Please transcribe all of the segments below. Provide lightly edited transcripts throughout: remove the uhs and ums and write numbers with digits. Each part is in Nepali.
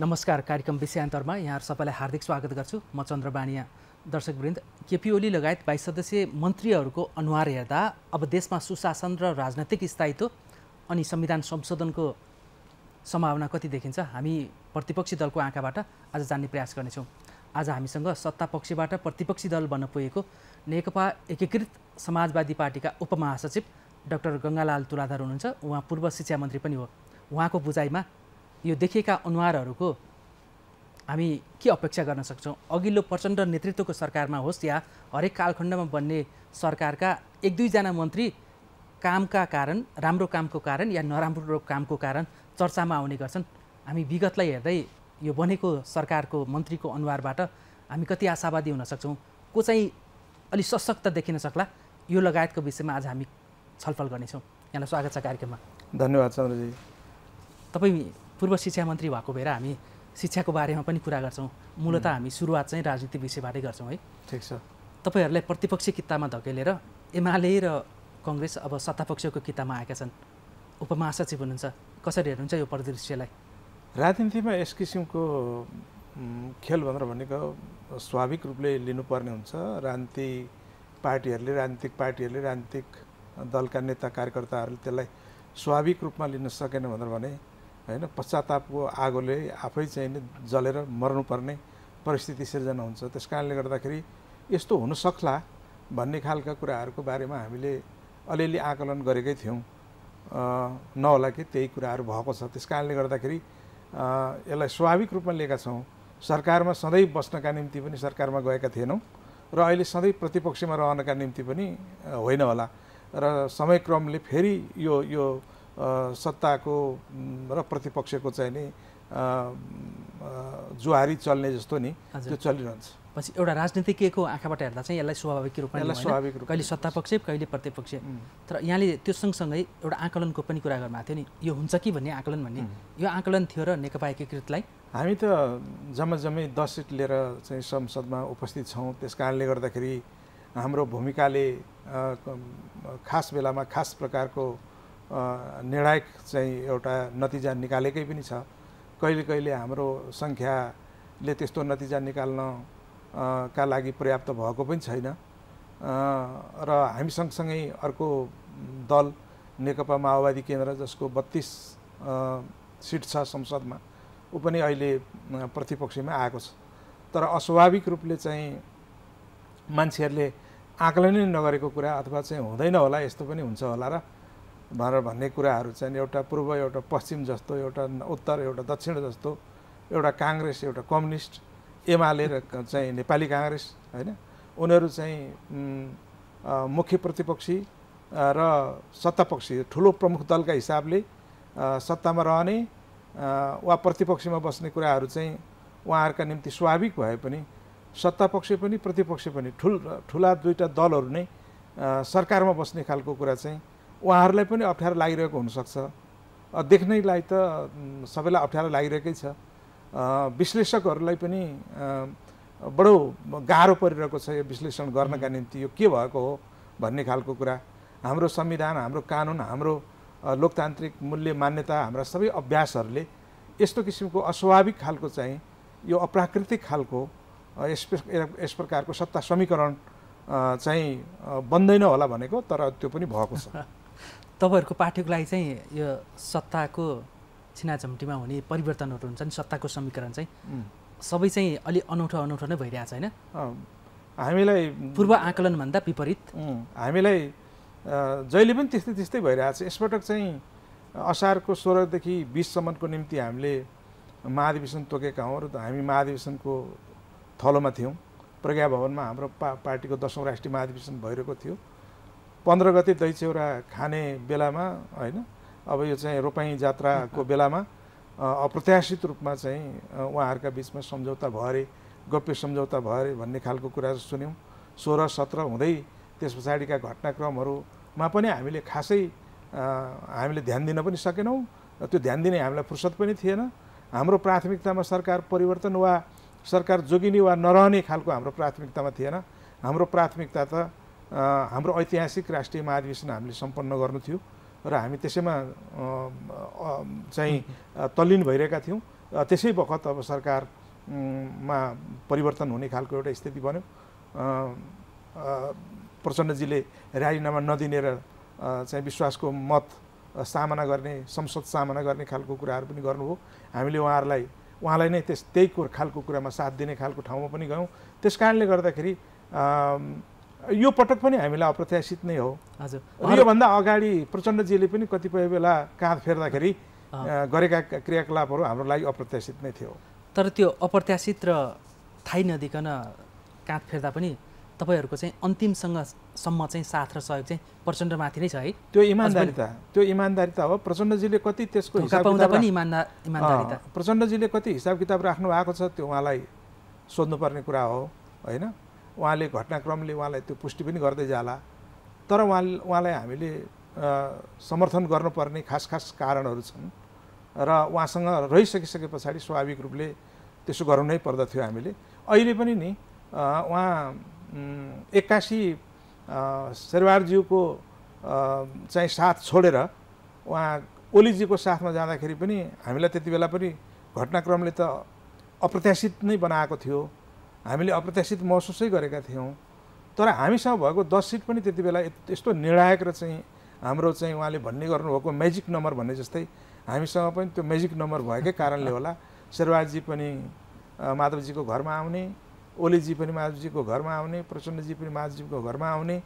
नमस्कार, कार्यक्रम विषयान्तरमा यहाँ सबैलाई हार्दिक स्वागत गर्छु। म चन्द्र बानिया। दर्शकवृन्द, केपी ओली लगायत 22 सदस्यीय मन्त्रीहरूको अनुहार हेर्दा अब देशमा सुशासन र राजनीतिक स्थायित्व अनि संविधान संशोधनको सम्भावना कति देखिन्छ, हामी प्रतिपक्षी दलको आँखाबाट आज जान्ने प्रयास गर्नेछौं। आज हामीसँग सत्तापक्षबाट प्रतिपक्षी दल बन्न पुगेको नेकपा एकीकृत समाजवादी पार्टीका उपमहासचिव डॉक्टर गंगालाल तुलाधर हुनुहुन्छ। उहाँ पूर्व शिक्षा मन्त्री पनि हो। उहाँको बुझाइमा यो देखिएका अनुहारहरुको हामी के अपेक्षा गर्न सक्छौं? अघिल्लो प्रचंड नेतृत्वको सरकारमा होस् या हरेक कालखण्डमा बन्ने सरकारका एक दुई जना मन्त्री कामका कारण, राम्रो कामको कारण या नराम्रो कामको कारण चर्चामा आउने गर्छन्। हामी विगतलाई हेर्दै यो बनेको सरकारको मन्त्रीको अनुहारबाट हामी कति आशावादी हुन सक्छौं, को चाहिँ अलि सशक्त देखिन सक्ला, यो लगायतको विषयमा आज हामी छलफल गर्नेछौं। यहाँलाई स्वागत छ कार्यक्रममा। धन्यवाद चन्द्रजी। तपाई पूर्व शिक्षा मन्त्री भएको बेला हामी शिक्षाको बारेमा पनि कुरा गर्छौं। मूलतः हामी सुरुवात चाहिँ राजनीति विषयबाटै गर्छौं है। ठीक छ। तपाईहरुलाई प्रतिपक्षी कितामा धकेलेर एमाले र कांग्रेस अब सत्तापक्षको कितामा आएका छन्। उपमहासचिव हुनुहुन्छ, कसरी हेर्नुहुन्छ यो परिदृश्यलाई? राजनीतिमा यस किसिमको खेल भनेर भनेको स्वाभाविक रूपले लिनुपर्ने हुन्छ। राजनीतिक पार्टीहरुले राजनीतिक दलका नेता कार्यकर्ताहरुले त्यसलाई स्वाभाविक रूपमा लिन सकेन भनेर भने हैन, पश्चातापको आगोले आफै चाहिँ जलेर मर्नुपर्ने परिस्थिति सिर्जना हुन्छ। त्यसकारणले गर्दाखेरि यस्तो हुन सक्ला भन्ने खालका कुराहरुको बारेमा हामीले अलिअलि आकलन गरेकै थियौं। नहोला कि त्यही कुराहरु भएको छ। त्यसकारणले गर्दाखेरि यसलाई स्वाभाविक रूपमा लिएका छौं। सरकारमा सधैं बस्नका निम्ति पनि सरकारमा गएका थिएनौं र अहिले सधैं प्रतिपक्षमा रहनका निम्ति पनि होइन होला र समयक्रमले फेरि यो सत्ताको र प्रतिपक्षको चाहिँ नि जुहारी चल्ने जस्तो नि त्यो चलिरहन्छ। पछि एउटा राजनीतिज्ञको आँखाबाट हेर्दा चाहिँ यसलाई स्वाभाविक रूपमा कहिले सत्तापक्ष कहिले प्रतिपक्ष, तर यहाँले त्यो सँगसँगै एउटा आकलनको पनि कुरा गर्नुभएको थियो नि, यो हुन्छ कि भन्ने आकलन भन्ने, यो आकलन थियो र नेकपा एकीकृतलाई? हामी त जम्मै 10 सिट लिएर चाहिँ संसदमा उपस्थित छौं। त्यसकारणले गर्दाखेरि हाम्रो भूमिकाले खास बेलामा खास प्रकारको निर्णायक चाहिँ एउटा नतिजा निकालेकै पनि छ। कहिले कहिले हाम्रो संख्याले त्यस्तो नतिजा निकाल्न का लागि पर्याप्त भएको पनि छैन र हामी सँगसँगै अर्को दल नेकपा माओवादी केन्द्र जसको 32 सिट छ संसदमा, उ पनि अहिले प्रतिपक्षमा आएको छ। तर अस्वाभाविक रूपले चाहिँ मान्छेहरूले आकलनै नगरेको कुरा अथवा चाहिँ हुँदैन होला, यस्तो पनि हुन्छ होला र भनेर भन्ने कुराहरु चाहिँ एउटा पूर्व एउटा पश्चिम जस्तो, एउटा उत्तर एउटा दक्षिण जस्तो, एउटा कांग्रेस एउटा कम्युनिस्ट एमाले र चाहिँ नेपाली कांग्रेस हैन, उनीहरु चाहिँ मुख्य प्रतिपक्षी र सत्तापक्षी ठूलो प्रमुख दलका हिसाबले सत्तामा रहने वा प्रतिपक्षमा बस्ने कुराहरु चाहिँ उहाँहरुका निम्ति स्वाभाविक भए पनि सत्तापक्ष पनि प्रतिपक्ष पनि ठूला दुईटा दलहरु नै सरकारमा बस्ने खालको कुरा चाहिँ उहाँहरुलाई पनि अप्ठ्यारो लागिरहेको हुन सक्छ। देख्नैलाई त सबैलाई अप्ठ्यारो लागिरहेकै छ। विश्लेषकहरुलाई पनि बडो गाह्रो परिरहेको छ यो विश्लेषण गर्नका निम्ति, यो के भएको हो भन्ने खालको कुरा। हाम्रो संविधान, हाम्रो कानून, हाम्रो लोकतान्त्रिक मूल्य मान्यता, हाम्रा सबै अभ्यासहरुले यस्तो किसिमको अस्वाभाविक खालको चाहिँ यो अप्राकृतिक खालको यस प्रकारको सत्ता समीकरण चाहिँ बन्दैन होला भनेको, तर त्यो पनि भएको छ। तपाईहरुको पार्टीको लागि चाहिँ यो सत्ताको छिनाझम्टीमा हुने परिवर्तनहरु हुन्छ नि, सत्ताको समीकरण चाहिँ सबै चाहिँ अलि अनौठो नै भइरहेछ हैन? हामीलाई पूर्व आकलन भन्दा विपरीत हामीलाई जहिले पनि त्यस्तै भइरहेछ। यसपटक चाहिँ असारको 16 देखि 20 सम्मको निम्ति हामीले महाधिवेशन तोकेका हौं र हामी महाधिवेशनको थलोमा थियौं। प्रज्ञा भवनमा हाम्रो पार्टीको 10औं राष्ट्रिय महाधिवेशन भइरहेको थियो। 15 गते दैचौरा खाने बेलामा हैन, अब यो चाहिँ रोपाई यात्राको बेलामा अप्रत्याशित रूपमा चाहिँ उहाँहरुका बीचमा सम्झौता भयो रे, गोप्य सम्झौता भयो रे भन्ने खालको कुरा सुन्यौं। 16-17 हुँदै त्यसपछिका घटनाक्रमहरुमा पनि हामीले खासै हामीले ध्यान दिन पनि सकेनौं। त्यो ध्यान दिने हामीलाई फुर्सद पनि थिएन। हाम्रो प्राथमिकतामा सरकार परिवर्तन वा सरकार जोगिने वा नरहने खालको हाम्रो प्राथमिकतामा थिएन। हाम्रो प्राथमिकता त हाम्रो ऐतिहासिक राष्ट्रिय महाधिवेशन हामीले सम्पन्न गर्नु थियो र हामी त्यसैमा चाहिँ तल्लीन भइरहेका थियौं। त्यसै बखत अब सरकारमा परिवर्तन हुने खालको एउटा स्थिति बन्यो। प्रचण्डजीले राजीनामा नदिने र चाहिँ विश्वासको मत सामना गर्ने, संसद सामना गर्ने खालको कुराहरु पनि गर्नुभयो। हामीले उहाँलाई नै त्यस्तै खालको कुरामा साथ दिने खालको ठाउँमा पनि गयौं। त्यसकारणले गर्दाखेरि यो पटक पनि हामीलाई अप्रत्याशित नै हो। यो भन्दा अगाडि प्रचण्डजीले पनि कतिपय बेला काँध फेर्दाखेरि गरेका क्रियाकलापहरु हाम्रो लागि अप्रत्याशित नै थियो। तर त्यो अप्रत्याशित र थाहै नदिकन काँध फेर्दा पनि तपाईहरुको चाहिँ अन्तिमसँग सम्म चाहिँ साथ र सहयोग चाहिँ प्रचण्डमाथि नै छ है। त्यो इमानदारीता हो। प्रचण्डजीले कति त्यसको हिसाब किताब पनि इमानदारीता प्रचण्डजीले कति हिसाब किताब राख्नु भएको छ त्यो उहाँलाई सोध्नुपर्ने कुरा हो, हैन? उहाँले घटनाक्रमले उहाँलाई त्यो पुष्टि पनि गर्दै जाला, तर उहाँलाई हामीले समर्थन गर्नुपर्ने खास खास कारणहरु छन् र उहाँसँग रहिसकिसके पछाडी स्वाभाविक रूपले त्यसो गर्नै पर्दथ्यो। हामीले अहिले पनि नि उहाँ 81 शेरबहादुर को चाहिँ साथ छोडेर उहाँ ओलीजी को साथमा जाँदाखेरि पनि हामीलाई त्यतिबेला पनि घटनाक्रमले त अप्रत्याशित नै बनाएको थियो, हामीले अप्रत्याशित महसुसै गरेका थियौं। तर हामीसँग भएको 10 सीट पनि त्यतिबेला यस्तो निर्णायक र चाहिँ हाम्रो चाहिँ उहाँले भन्ने गर्नुभएको म्याजिक नम्बर भन्ने जस्तै हामीसँग पनि त्यो म्याजिक नम्बर भएकै कारणले होला शेरबहादुरजी पनि माधवजीको घरमा आउने, ओलीजी पनि माधवजीको घरमा आउने, प्रचण्डजी पनि माधवजीको घरमा आउने,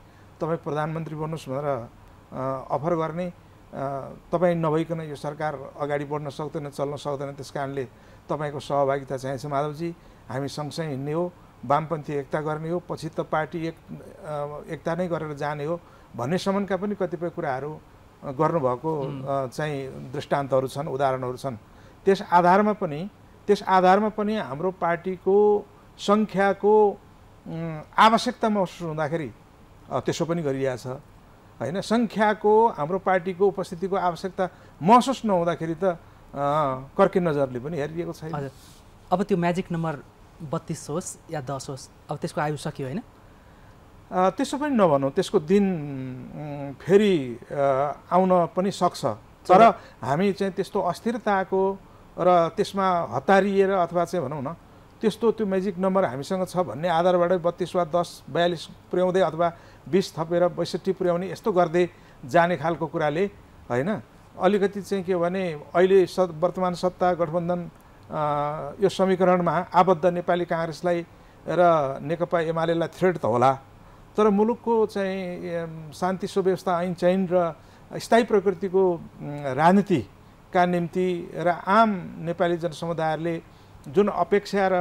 तपाई प्रधानमन्त्री बन्नुस् भनेर अफर गर्ने, तपाई नभइकन यो सरकार अगाडि बढ्न सक्दैन, चल्न सक्दैन, त्यसकारणले तपाईको सहभागिता चाहिन्छ माधवजी, हामी सँगसँगै हिँड्ने हो, वामपन्थी एकता गर्ने हो, पछि त पार्टी एकता नै गरेर जाने हो भन्ने सम्बन्धका पनि कतिपय कुराहरु गर्नुभएको चाहिँ दृष्टान्तहरु छन्, उदाहरणहरु छन्। त्यस आधारमा पनि हाम्रो पार्टीको संख्याको आवश्यकता महसुस हुँदाखेरि त्यसो पनि गरिया छ, हैन? संख्याको हाम्रो पार्टीको उपस्थितिको आवश्यकता महसुस नहुँदाखेरि त कर्के नजरले पनि हेरिएको छैन। अब त्यो म्याजिक नम्बर 32 होस् या 10 होस्, अब त्यसको आयु सकियो, हैन? त्यसो पनि नभनौं, त्यसको दिन फेरि आउन पनि सक्छ। तर हामी चाहिँ त्यस्तो अस्थिरताको र त्यसमा हतारिएर अथवा चाहिँ भनौं न त्यस्तो त्यो म्याजिक नम्बर हामीसँग छ भन्ने आधारबाट 32 वा 10 42 पुर्याउँदै अथवा 20 थपेर 62 पुर्याउने यस्तो गर्दै जाने खालको कुराले, हैन, अलिकति चाहिँ के भने अहिले वर्तमान सत्ता गठबन्धन यो समीकरणमा आबद्ध नेपाली कांग्रेसलाई र नेकपा एमालेलाई थ्रेट त होला, तर मुलुकको चाहिँ शान्ति सुव्यवस्था ऐन चयन र स्थायी प्रकृतिको राजनीतिका निम्ति र आम नेपाली जनसमुदायले जुन अपेक्षा र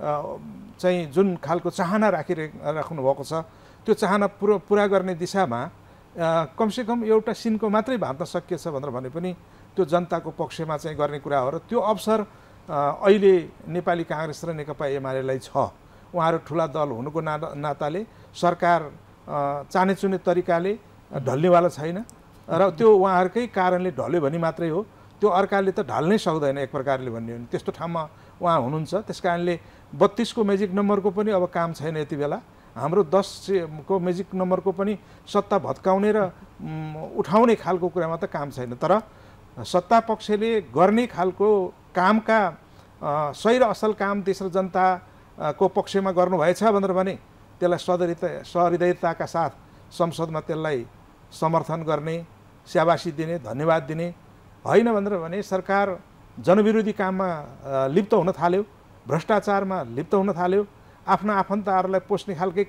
चाहिँ जुन खालको चाहना राख्नु भएको छ त्यो चाहना पूरा गर्ने दिशामा कमसेकम एउटा सिनको मात्रै भाँड्न सकिएछ भनेर भने पनि त्यो जनताको पक्षमा चाहिँ गर्ने कुरा हो र त्यो अवसर अहिले नेपाली कांग्रेस र नेकपा एमालेलाई छ। उहाँहरु ठूला दल हुनुको नाताले सरकार चानेचुने तरिकाले ढल्नेवाला छैन र त्यो उहाँहरुकै कारणले ढल्यो भनी मात्रै हो, त्यो अर्काले त ढाल्नै सक्दैन एक प्रकारले भन्ने हो नि, त्यस्तो ठाउँमा उहाँ हुनुहुन्छ। त्यसकारणले 32 को म्याजिक नम्बरको पनि अब काम छैन यति बेला। हाम्रो 10 को म्याजिक नम्बरको पनि सत्ता भत्काउने र उठाउने खालको कुरामा त काम छैन, तर सत्ता पक्षले गर्ने खालको कामका सही र असल काम देश र जनताको पक्षमा गर्नु भएछ भनेर भने त्यसलाई सहृदयताका साथ संसदमा त्यसलाई समर्थन गर्ने, स्याबासी दिने, धन्यवाद दिने हैन भनेर भने सरकार जनविरोधी काममा लिप्त हुन थाल्यो, भ्रष्टाचारमा लिप्त हुन थाल्यो, आफ्ना आफन्तहरुलाई पोस्ने खालकै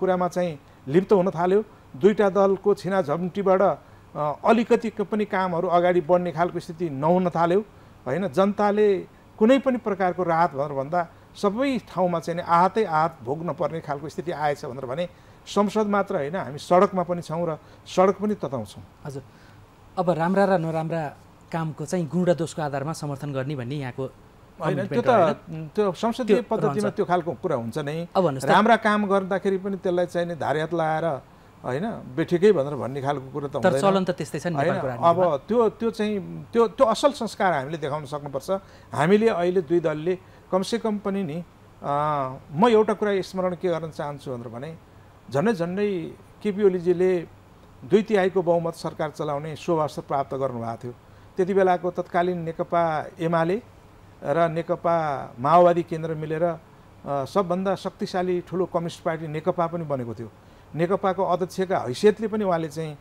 कुरामा चाहिँ लिप्त हुन थाल्यो, दुईटा दलको छिनाझम्टीबाट अलिकति पनि कामहरु अगाडि बढ्ने खालको स्थिति नहुन थाल्यो, हैन? जनताले कुनै पनि प्रकारको राहत भनेर भन्दा सबै ठाउँमा चाहिँ आहतै आहत भोग्न पर्ने खालको स्थिति आएछ भनेर भने संसद मात्र हैन, हामी सडकमा पनि छौं र सडक पनि तताउँछौं। हजुर, अब राम्रा र नराम्रा कामको चाहिँ गुण र दोषको आधारमा समर्थन गर्ने भन्ने यहाँको हैन, त्यो संसदीय पद्धतिमा त्यो खालको कुरा हुन्छ नै। राम्रा काम गर्दाखेरि पनि त्यसलाई चाहिँ धारियात लाएर, हैन, बेठिकै भनेर भन्ने खालको कुरा त हुँदैन। तर चलन त त्यस्तै छ नेपालको राजनीतिमा। अब त्यो चाहिँ त्यो असल संस्कार हामीले देखाउन सक्नुपर्छ। हामीले अहिले दुई दलले कमसेकम पनि नि म एउटा कुरा स्मरण के गर्न चाहन्छु भनेर भने झन्डै केपी ओलीजीले 2/3 को बहुमत सरकार चलाउने शुभ अवसर प्राप्त गर्नुभएको थियो। त्यतिबेलाको तत्कालीन नेकपा एमाले र नेकपा माओवादी केन्द्र मिलेर सबभन्दा शक्तिशाली ठूलो कम्युनिस्ट पार्टी नेकपा पनि बनेको थियो। नेकपाको अध्यक्षका हैसियतले पनि उहाँले चाहिँ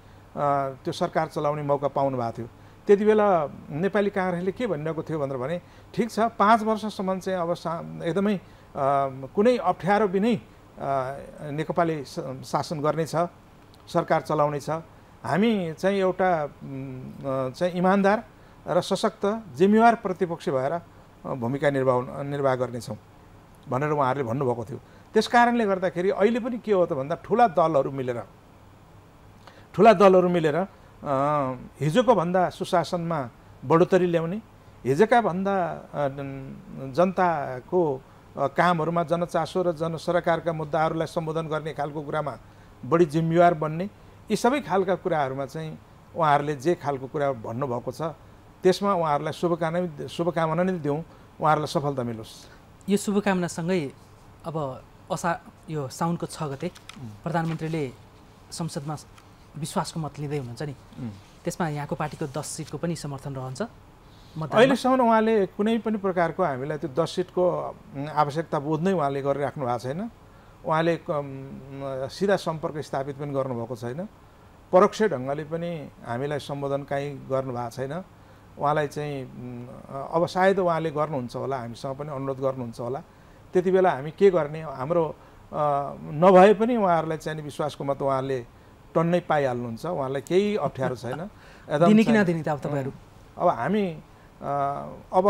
त्यो सरकार चलाउने मौका पाउनु भएको थियो। त्यति बेला नेपाली कांग्रेसले के भनिरहेको थियो भनेर भने ठीक छ 5 वर्षसम्म चाहिँ अब एकदमै कुनै अप्ठ्यारो बिनै नेकपाले शासन गर्ने छ, सरकार चलाउने छ। हामी चाहिँ एउटा चाहिँ इमानदार र सशक्त जिम्मेवार प्रतिपक्ष भएर भूमिका निर्वाह गर्नेछौं भनेर उहाँहरूले भन्नुभएको थियो। त्यसकारणले गर्दाखेरि अहिले पनि के हो त भन्दा ठूला दलहरू मिलेर हिजोको भन्दा सुशासनमा बढोत्तरी ल्याउने, हिजोका भन्दा जनताको कामहरुमा जनचासो र जनसरकारका मुद्दाहरुलाई सम्बोधन गर्ने खालको कुरामा बढी जिम्मेवार बन्ने, यी सबै खालका कुराहरुमा चाहिँ उहाँहरूले जे खालको कुरा भन्नु भएको छ त्यसमा उहाँहरूलाई शुभकामना नै दिउँ, उहाँहरूलाई सफलता मिलोस्। यो शुभकामना सँगै अब यो साउनको 6 गते प्रधानमन्त्रीले संसदमा विश्वासको मत लिँदै हुनुहुन्छ नि, त्यसमा यहाँको पार्टीको 10 सिटको पनि समर्थन रहन्छ। अहिलेसम्म उहाँले कुनै पनि प्रकारको हामीलाई त्यो 10 सिटको आवश्यकता बोध नै उहाँले गरिराख्नु भएको छैन। उहाँले सीधा सम्पर्क स्थापित पनि गर्नुभएको छैन, परोक्ष ढङ्गले पनि हामीलाई सम्बोधन काहीँ गर्नुभएको छैन। उहाँलाई चाहिँ अब सायद उहाँले गर्नुहुन्छ होला, हामीसँग पनि अनुरोध गर्नुहुन्छ होला। त्यति बेला हामी के गर्ने, हाम्रो नभए पनि उहाँहरूलाई चाहिँ विश्वासको मत उहाँले टन्नै पाइहाल्नुहुन्छ, उहाँलाई केही अप्ठ्यारो छैन। दिने कि नदिने त अब तपाईहरु, अब हामी अब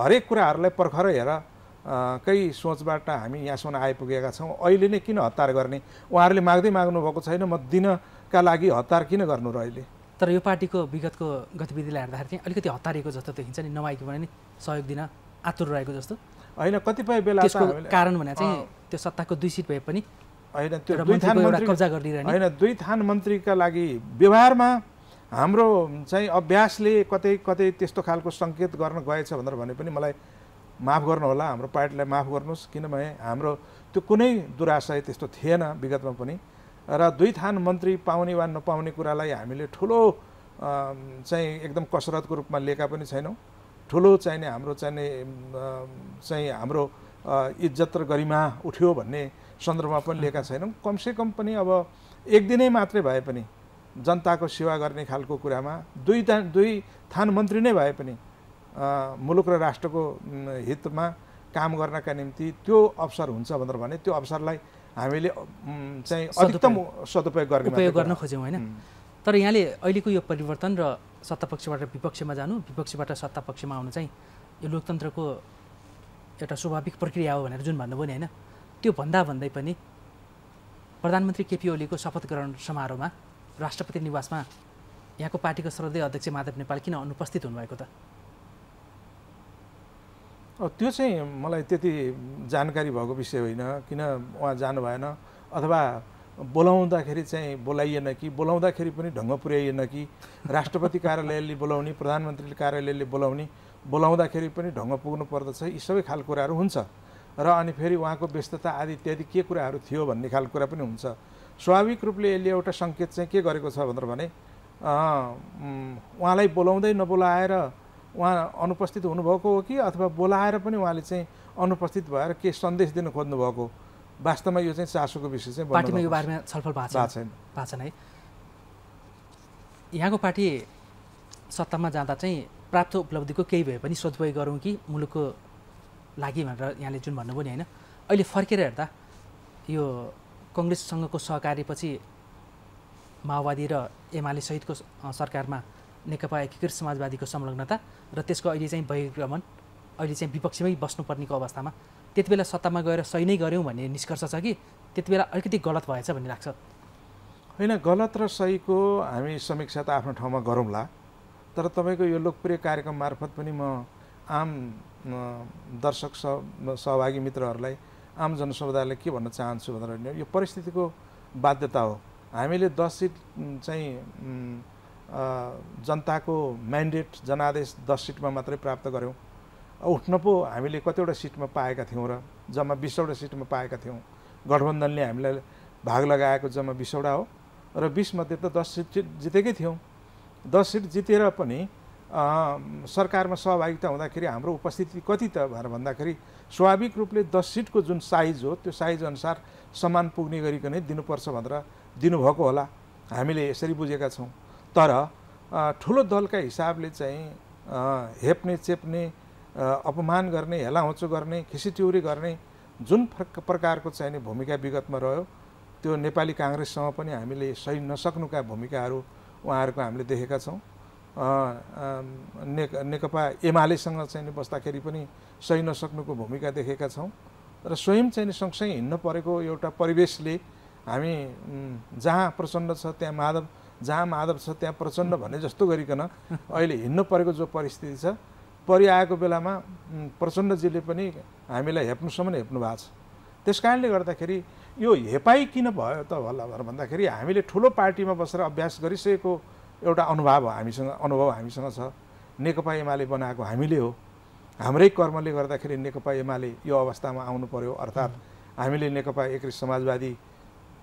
हरेक कुराहरूलाई पर्खर हेरकै सोचबाट हामी यहाँसम्म आइपुगेका छौं। अहिले नै किन हतार गर्ने, उहाँहरूले माग्नु भएको छैन, मत दिनका लागि हतार किन गर्नु र अहिले। तर यो पार्टीको विगतको गतिविधिलाई हेर्दाखेरि चाहिँ अलिकति हतारिएको जस्तो देखिन्छ नि, नमाइको भने नि सहयोग दिन आतुर रहेको जस्तो हैन। कतिपय बेला त्यसको कारण भने चाहिँ त्यो सत्ताको 2 सिट भए पनि हैन, त्यो दुई थान मन्त्रीका लागि व्यवहारमा हाम्रो चाहिँ अभ्यासले कतै कतै त्यस्तो खालको संकेत गर्न गएछ भनेर भने पनि मलाई माफ गर्नुहोला, हाम्रो पार्टीलाई माफ गर्नुहोस्, किनभने हाम्रो त्यो कुनै दुराशय त्यस्तो थिएन विगतमा पनि। र 2 थान मन्त्री पाउने वा नपाउने कुरालाई हामीले ठूलो चाहिँ एकदम कसरतको रूपमा लिएका पनि छैनौं। ठूलो चाहिने हाम्रो हाम्रो इज्जत र गरिमा उठ्यो भन्ने सन्दर्भमा पनि लिएका छैनौं। कमसेकम पनि अब एक दिनै मात्रै भए पनि जनताको सेवा गर्ने खालको कुरामा दुई थान मन्त्री नै भए पनि मुलुक र राष्ट्रको हितमा काम गर्नका निम्ति त्यो अवसर हुन्छ भनेर भने त्यो अवसरलाई हामीले चाहिँ अधिकतम सदुपयोग गर्न खोज्यौं हैन। तर यहाँले अहिलेको यो परिवर्तन र सत्तापक्षबाट विपक्षमा जानु, विपक्षबाट सत्तापक्षमा आउनु चाहिँ यो लोकतन्त्रको एउटा स्वाभाविक प्रक्रिया हो भनेर जुन भन्नुभयो नि हैन, त्यो भन्दै पनि प्रधानमन्त्री केपी ओलीको शपथ ग्रहण समारोहमा राष्ट्रपति निवासमा यहाँको पार्टीको श्रद्धेय अध्यक्ष माधव नेपाल किन अनुपस्थित हुनुभएको त? त्यो चाहिँ मलाई त्यति जानकारी भएको विषय होइन, किन उहाँ जानु भएन अथवा बोलाउँदाखेरि चाहिँ बोलाइएन कि, बोलाउँदाखेरि पनि ढङ्ग पुर्याइएन कि, राष्ट्रपति कार्यालयले बोलाउने, प्रधानमन्त्री कार्यालयले बोलाउने, बोलाउँदाखेरि पनि ढङ्ग पुग्नु पर्दछ, यी सबै खालको कुराहरू हुन्छ। र अनि फेरि उहाँको व्यस्तता आदि इत्यादि के कुराहरू थियो भन्ने खालको कुरा पनि हुन्छ। स्वाभाविक रूपले यसले एउटा संकेत चाहिँ के गरेको छ भनेर भने उहाँलाई बोलाउँदै नबोलाएर उहाँ अनुपस्थित हुनुभएको हो कि अथवा बोलाएर पनि उहाँले चाहिँ अनुपस्थित भएर के सन्देश दिन खोज्नुभएको, वास्तवमा यो चाहिँ चासोको विषय चाहिँ पार्टीमा यो बारेमा छलफल भएको छैन। यहाँको पार्टी सत्तामा जाँदा चाहिँ प्राप्त उपलब्धिको केही भए पनि सदुपयोग गरौँ कि मुलुकको लागि भनेर यहाँले जुन भन्नुभयो नि हैन, अहिले फर्केर हेर्दा यो कांग्रेससँगको सहकार्यपछि माओवादी र एमाले सहितको सरकारमा नेकपा एकीकृत समाजवादीको संलग्नता र त्यसको अहिले चाहिँ बहिर्गमन, अहिले चाहिँ विपक्षमै बस्नुपर्नेको अवस्थामा त्यति बेला सत्तामा गएर सही नै गर्यौं भन्ने निष्कर्ष छ कि त्यति बेला अलिकति गलत भएछ भन्ने लाग्छ? हैन, गलत र सहीको हामी समीक्षा त आफ्नो ठाउँमा गरौँला, तर तपाईको यो लोकप्रिय कार्यक्रम मार्फत पनि म आम दर्शक सहभागी मित्रहरुलाई, आम जनसमुदायलाई के भन्न चाहन्छु भनेर यो परिस्थितिको बाध्यता हो। हामीले 10 सिट चाहिँ जनताको म्यान्डेट जनादेश 10 सिटमा मात्रै प्राप्त गर्यौं, उठ्न पो हामीले कतिवटा सिटमा पाएका थियौं र जम्मा 20वटा सिटमा पाएका थियौं। गठबन्धनले हामीलाई भाग लगाएको जम्मा 20वटा हो र 20 मध्ये त 10 सिट जितेकै थियौं। 10 सिट जितेर पनि सरकारमा सहभागिता हुँदाखेरि हाम्रो उपस्थिति कति त भन्दाखेरि स्वाभाविक रूपले 10 सिटको जुन साइज हो त्यो साइज अनुसार समान पुग्ने गरिकन दिनुपर्छ भनेर दिनुभएको होला, हामीले यसरी बुझेका छौं। तर ठूलो दलका हिसाबले चाहिँ हेप्ने चेप्ने अपमान गर्ने हेलाहोचो गर्ने खिसिटिउरी गर्ने जुन प्रकारको चाहिँ भूमिका विगतमा रह्यो त्यो नेपाली कांग्रेससँग पनि हामीले सही नसक्नुका भूमिकाहरू उहाँहरुको हामीले देखेका छौं। नेकपा एमालेसँग चाहिँ बस्दाखेरि पनि सही नसक्नुको भूमिका देखेका छौं र स्वयं चाहिँ सँगसँगै हिन्न परेको एउटा परिवेशले हामी जहाँ प्रचण्ड छ त्यहाँ माधव, जहाँ माधव छ त्यहाँ प्रचण्ड भने जस्तो गरिकन अहिले हिन्न परेको जो परिस्थिति छ परिआएको बेलामा प्रचण्ड जीले पनि हामीलाई हेप्नुसम्म हेप्नु भएको छ। त्यसकारणले गर्दाखेरि यो हेपाई किन भयो त भन्दाखेरि हामीले ठूलो पार्टीमा बसेर अभ्यास गरिसकेको एउटा अनुभव हामीसँग छ। नेकपा एमाले बनाएको हामीले हो, हाम्रै कर्मले गर्दाखेरि नेकपा एमाले यो अवस्थामा आउनु पर्यो। अर्थात् हामीले नेकपा एकीकृत समाजवादी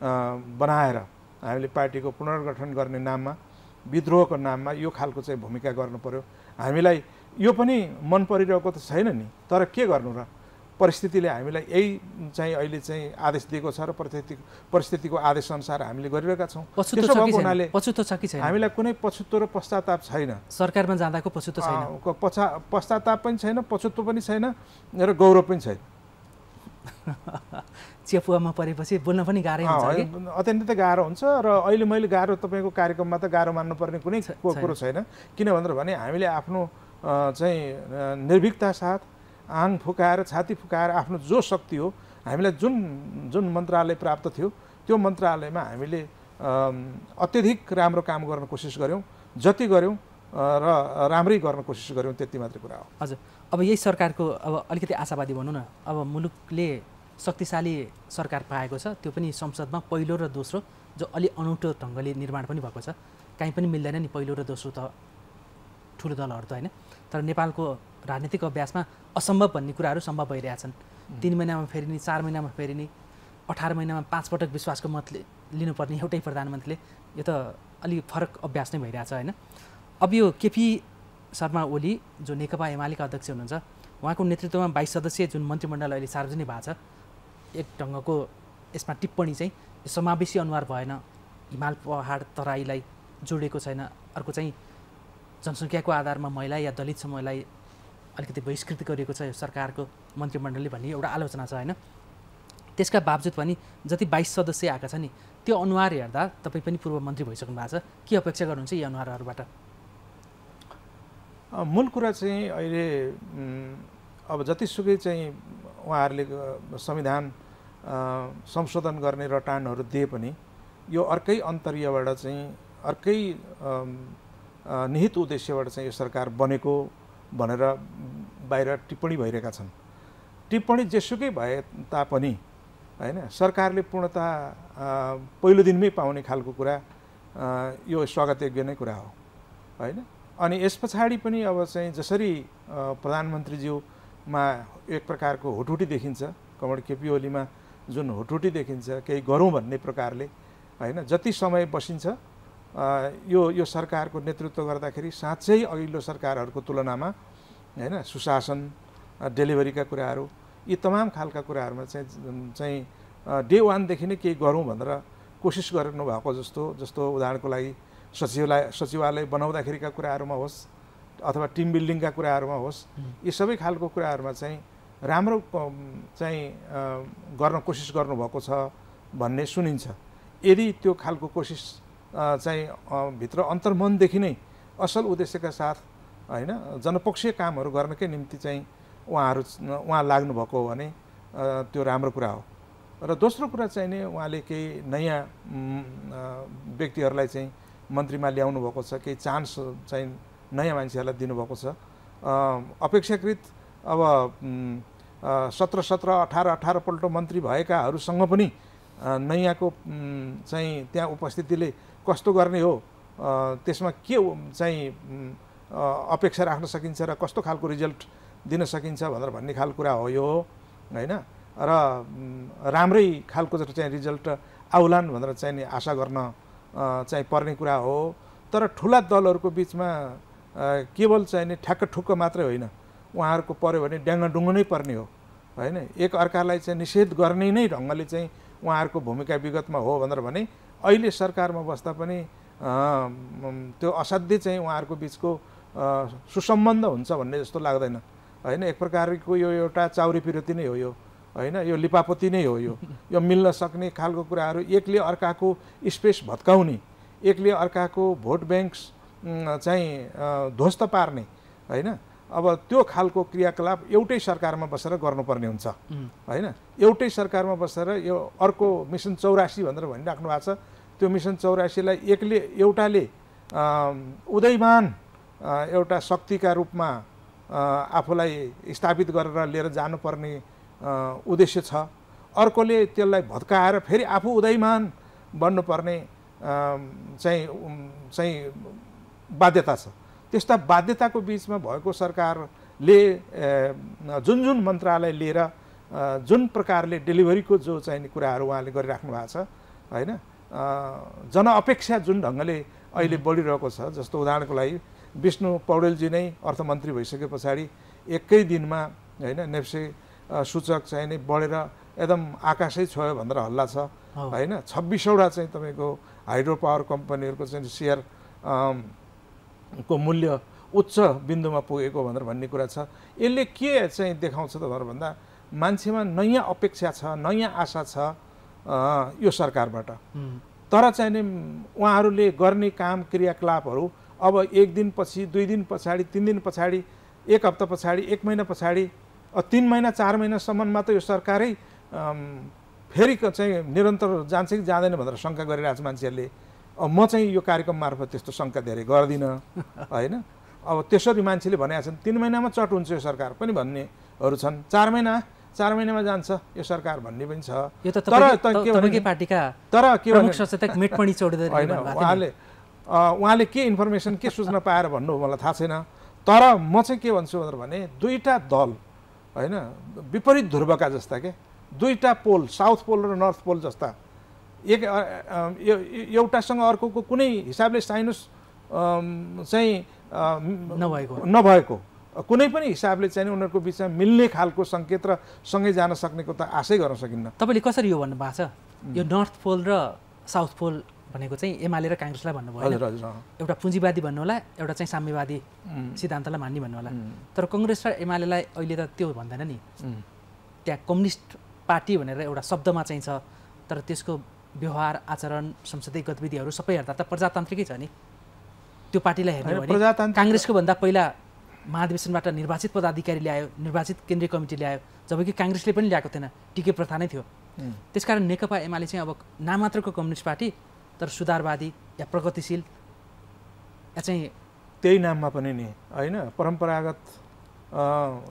बनाएर हामीले पार्टीको पुनर्गठन गर्ने नाममा विद्रोहको नाममा यो खालको चाहिँ भूमिका गर्नु पर्यो। हामीलाई यो पनि मन परिरहेको त छैन नि, तर के गर्नु र, परिस्थितिले हामीलाई यही चाहिँ अहिले चाहिँ आदेश दिएको छ र परिस्थितिको आदेश अनुसार हामीले गरिरहेका छौं। पछुतो छ कि छैन? हामीलाई कुनै पछुतो र पश्चाताप छैन, सरकारमा जाँदाको पछुतो छैन, पश्चाताप पनि छैन, पछुतो पनि छैन र गौरव पनि छैन। चियापुवामा परेपछि बोल्न पनि गाह्रो हुन्छ के? अत्यन्तै गाह्रो हुन्छ र अहिले मैले गाह्रो तपाईको कार्यक्रममा त गाह्रो मान्नुपर्ने कुनै कुरो छैन, किन भनेर भने हामीले आफ्नो चाहिँ निर्भीकता साथ आङ फुकाएर छाती फुकाएर आफ्नो जो शक्ति हो हामीलाई जुन मन्त्रालय प्राप्त थियो त्यो मन्त्रालयमा हामीले अत्यधिक राम्रो काम गर्न कोशिश गर्यौं, जति गर्यौं र राम्रै गर्न कोशिश गर्यौं, त्यति मात्र कुरा हो। हजुर, अब यही सरकारको अब अलिकति आशावादी भनौं न, अब मुलुकले शक्तिशाली सरकार पाएको छ, त्यो पनि संसदमा पहिलो र दोस्रो, जो अलि अनौठो ढंगले निर्माण पनि भएको छ, कहीं पनि मिल्दैन नि पहिलो र दोस्रो त ठूलो दलहरु त हैन, तर नेपालको राजनीतिक अभ्यासमा असम्भव भन्ने कुराहरु सम्भव भइरहेका छन्। 3 महिनामा फेरिने, 4 महिनामा फेरिने, 18 महिनामा 5 पटक विश्वासको मतले लिनुपर्ने एउटै प्रधानमन्त्रीले, यो त अलि फरक अभ्यास नै भइरहेछ हैन। अब यो केपी शर्मा ओली जो नेकपा एमालेका अध्यक्ष हुनुहुन्छ, उहाँको नेतृत्वमा 22 सदस्यीय जुन मन्त्रीमण्डल अहिले सार्वजनिक भएको छ, एक ढंगको यसमा टिप्पणी चाहिँ समावेशी अनुहार भएन, हिमाल पहाड तराईलाई जोडेको छैन, अर्को चाहिँ जनसंख्याको आधारमा महिला या दलित समूहलाई अलिकति बहिष्कृत गरिएको छ यो सरकारको मन्त्रीमण्डलले भन्ने एउटा आलोचना छ हैन। त्यसका बावजुद पनि जति 22 सदस्य आएका छन् नि त्यो अनुहार हेर्दा तपाई पनि पूर्व मन्त्री भइसक्नु भएको छ, के अपेक्षा गर्नुहुन्छ यी अनुहारहरुबाट? मूल कुरा चाहिँ अहिले अब जतिसुकै चाहिँ उहाँहरुले संविधान संशोधन गर्ने रटानहरु दिए पनि यो अर्कै अन्तर्यबाट चाहिँ अर्कै निहित उद्देश्यबाट चाहिँ यो सरकार बनेको भनेर बाहिर टिप्पणी भइरहेका छन्। टिप्पणी जेसुकै भए तापनि हैन, सरकारले पूर्णता पहिलो दिनमै पाउने खालको कुरा यो स्वागतयोग्य नै कुरा हो हैन। अनि यस पछाडी पनि अब चाहिँ जसरी प्रधानमन्त्रीज्यूमा एक प्रकारको होटुटी देखिन्छ, कमड केपी ओलीमा जुन होटुटी देखिन्छ, केही गरौं भन्ने प्रकारले हैन, जति समय बसिन्छ यो सरकारको नेतृत्व गर्दाखेरि साँच्चै अघिल्लो सरकारहरुको तुलनामा हैन सुशासन, डेलिभरीका कुराहरु, यी तमाम खालका कुराहरुमा चाहिँ डे 1 देखि नै केही गरौं भनेर कोशिश गर्नु भएको जस्तो उदाहरणको लागि सचिवालय बनाउँदाखेरिका कुराहरुमा होस् अथवा टिम बिल्डिङका कुराहरुमा होस्, यी सबै खालको कुराहरुमा चाहिँ राम्रो चाहिँ गर्न कोशिश गर्नु भएको छ भन्ने सुनिन्छ। यदि त्यो खालको कोशिश चाहिँ भित्र अन्तर्मन देखि नै असल उद्देश्यका साथ हैन जनपक्षीय कामहरु गर्नकै निम्ति चाहिँ उहाँ लाग्नु भएको हो भने त्यो राम्रो कुरा हो। र दोस्रो कुरा चाहिँ नि उहाँले केही नयाँ व्यक्तिहरुलाई चाहिँ मन्त्रीमा ल्याउनु भएको छ, केही चान्स चाहिँ नयाँ मान्छेहरुलाई दिनु भएको छ। अपेक्षाकृत अब 17 18 पल्ट मन्त्री भएकाहरुसँग पनि नयाँको चाहिँ त्यहाँ उपस्थितिले कस्तो गर्ने हो, त्यसमा के चाहिँ अपेक्षा राख्न सकिन्छ र कस्तो खालको रिजल्ट दिन सकिन्छ भनेर भन्ने खाल कुरा हो यो हैन, र राम्रै खालको चाहिँ रिजल्ट आउलान भनेर चाहिँ आशा गर्न चाहिँ पर्ने कुरा हो। तर ठूला दलहरुको बीचमा केवल चाहिए ठ्याक्कठुक्क मात्रै होइन उहाँहरुको पर्यो भने ड्याङडुङ नै पर्ने हो हैन। एक अर्कालाई चाहिँ निषेध गर्ने नै ढंगले चाहिँ उहाँहरुको भूमिका विगतमा हो भनेर भने अहिले सरकारमा बस्दा पनि त्यो असाध्य चाहिँ उहाँहरुको बीचको सुसम्बन्ध हुन्छ भन्ने जस्तो लाग्दैन हैन। एक प्रकारको यो एउटा चाउरी पिरोती नै हो यो हैन, यो लिपापोती नै हो यो मिल्न सक्ने खालको कुराहरु एकले अर्काको स्पेस भत्काउने एकले अर्काको भोट बैंक्स चाहिँ ध्वस्त पार्ने हैन। अब त्यो खालको क्रियाकलाप एउटै सरकारमा बसेर गर्नुपर्ने हुन्छ हैन। एउटै सरकारमा बसेर यो अर्को मिशन 84 भनेर भनिराख्नु भएको छ, त्यो मिशन 84 लाई एकले एउटाले उदयमान एउटा शक्तिका रूपमा आफूलाई स्थापित गरेर लिएर जानुपर्ने उद्देश्य छ, अर्कोले त्यसलाई भत्काएर फेरि आफू उदयमान बन्नुपर्ने चाहिँ बाध्यता छ। त्यस्ता बाध्यताको बीचमा भएको सरकारले जुन मन्त्रालय लिएर जुन प्रकारले डेलिभरीको जो चाहिने कुराहरु उहाँले गरिराख्नु भएको छ हैन, जनअपेक्षा जुन ढंगले अहिले बढिरहेको छ। जस्तो उदाहरणको लागि विष्णु पौडेलजी नै अर्थमन्त्री भइसके पछाडी एकै दिनमा हैन नेप्से सूचक चाहिने बढेर एकदम आकाशै छोयो भनेर हल्ला छ हैन। 26 वटा चाहिँ तपाईको हाइड्रो पावर कम्पनीहरुको चाहिँ शेयर को मूल्य उच्च बिन्दुमा पुगेको भनेर भन्ने कुरा छ। यसले के चाहिँ देखाउँछ त भन्दा मान्छेमा नयाँ अपेक्षा छ, नयाँ आशा छ यो सरकारबाट। तर चाहिँ उहाँहरूले गर्ने काम क्रियाकलापहरू अब एक दिन पछि, दुई दिन पछाडी, तीन दिन पछाडी, एक हप्ता पछाडी, एक महिना पछाडी, 3 महिना 4 महिना सम्ममा त यो सरकारै फेरि चाहिँ निरन्तर जान्छ कि जाँदैन भनेर शंका गरिरहेछ मान्छेहरूले। म चाहिँ यो कार्यक्रम मार्फत त्यस्तो शंका धेरै गर्दिन हैन। अब त्यसरी मान्छेले भनेका छन् 3 महिनामा चट हुन्छ यो सरकार पनि भन्नेहरु छन्, 4 महिनामा जान्छ यो सरकार भन्ने पनि छ। तर के प्रमुख सचेतक मेट पनि चोड्दै हैन, उहाँले के इन्फर्मेसन के सूचना पाएर भन्नु मलाई थाहा छैन। तर म चाहिँ के भन्छु भनेर भने दुईटा दल हैन विपरीत ध्रुवका जस्ता के दुईटा पोल, साउथ पोल र नर्थ पोल जस्ता, एक एउटासँग अर्कोको कुनै हिसाबले साइनस चाहिँ नभएको कुनै पनि हिसाबले चाहिँ उनीहरुको बीचमा मिल्ने खालको संकेत र सँगै जान सक्नेको त आशै गर्न सकिन्न। तपाईले कसरी यो भन्नु भएको छ? यो नर्थ पोल र साउथ पोल भनेको चाहिँ एमाले र कांग्रेसलाई भन्नु भयो, एउटा पुँजीवादी भन्नु होला, एउटा चाहिँ साम्यवादी सिद्धान्तलाई मान्ने भन्नु होला। तर कांग्रेस र एमालेलाई अहिले त त्यो भन्दैन नि, त्यहाँ कम्युनिस्ट पार्टी भनेर एउटा शब्दमा चाहिँ छ तर त्यसको व्यवहार आचरण संसदीय गतिविधिहरु सबै हेर्दा त प्रजातान्त्रिकै छ नि। त्यो पार्टीलाई हेर्ने भने कांग्रेसको भन्दा पहिला महाधिवेशनबाट निर्वाचित पदाधिकारी ल्यायो, निर्वाचित केन्द्रीय कमिटी ल्यायो, जबकि कांग्रेसले पनि ल्याएको थिएन, टिके प्रथा नै थियो। त्यसकारण नेकपा एमाले चाहिँ अब नाममात्रको कम्युनिस्ट पार्टी तर सुधारवादी या प्रगतिशील या चाहिँ त्यही नाममा पनि नि हैन, परम्परागत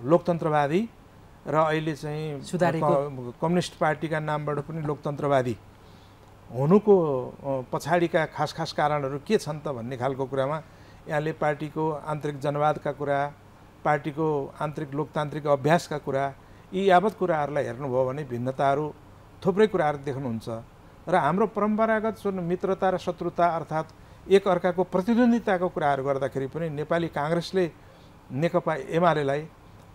लोकतन्त्रवादी र अहिले चाहिँ सुधारेको कम्युनिस्ट पार्टीका नामबाट पनि लोकतन्त्रवादी हुनुको पछाडीका खास कारणहरु के छन् त भन्ने खालको कुरामा यहाँले पार्टीको आन्तरिक जनवादका कुरा, पार्टीको आन्तरिक लोकतान्त्रिक अभ्यासका कुरा, यी यावत कुराहरुलाई हेर्नुभयो भने भिन्नताहरु थुप्रै कुराहरु देख्नुहुन्छ। र हाम्रो परम्परागत मित्रता र शत्रुता अर्थात एक अर्काको प्रतिद्वन्द्विताको कुराहरु गर्दाखेरि पनि नेपाली कांग्रेसले नेकपा एमालेलाई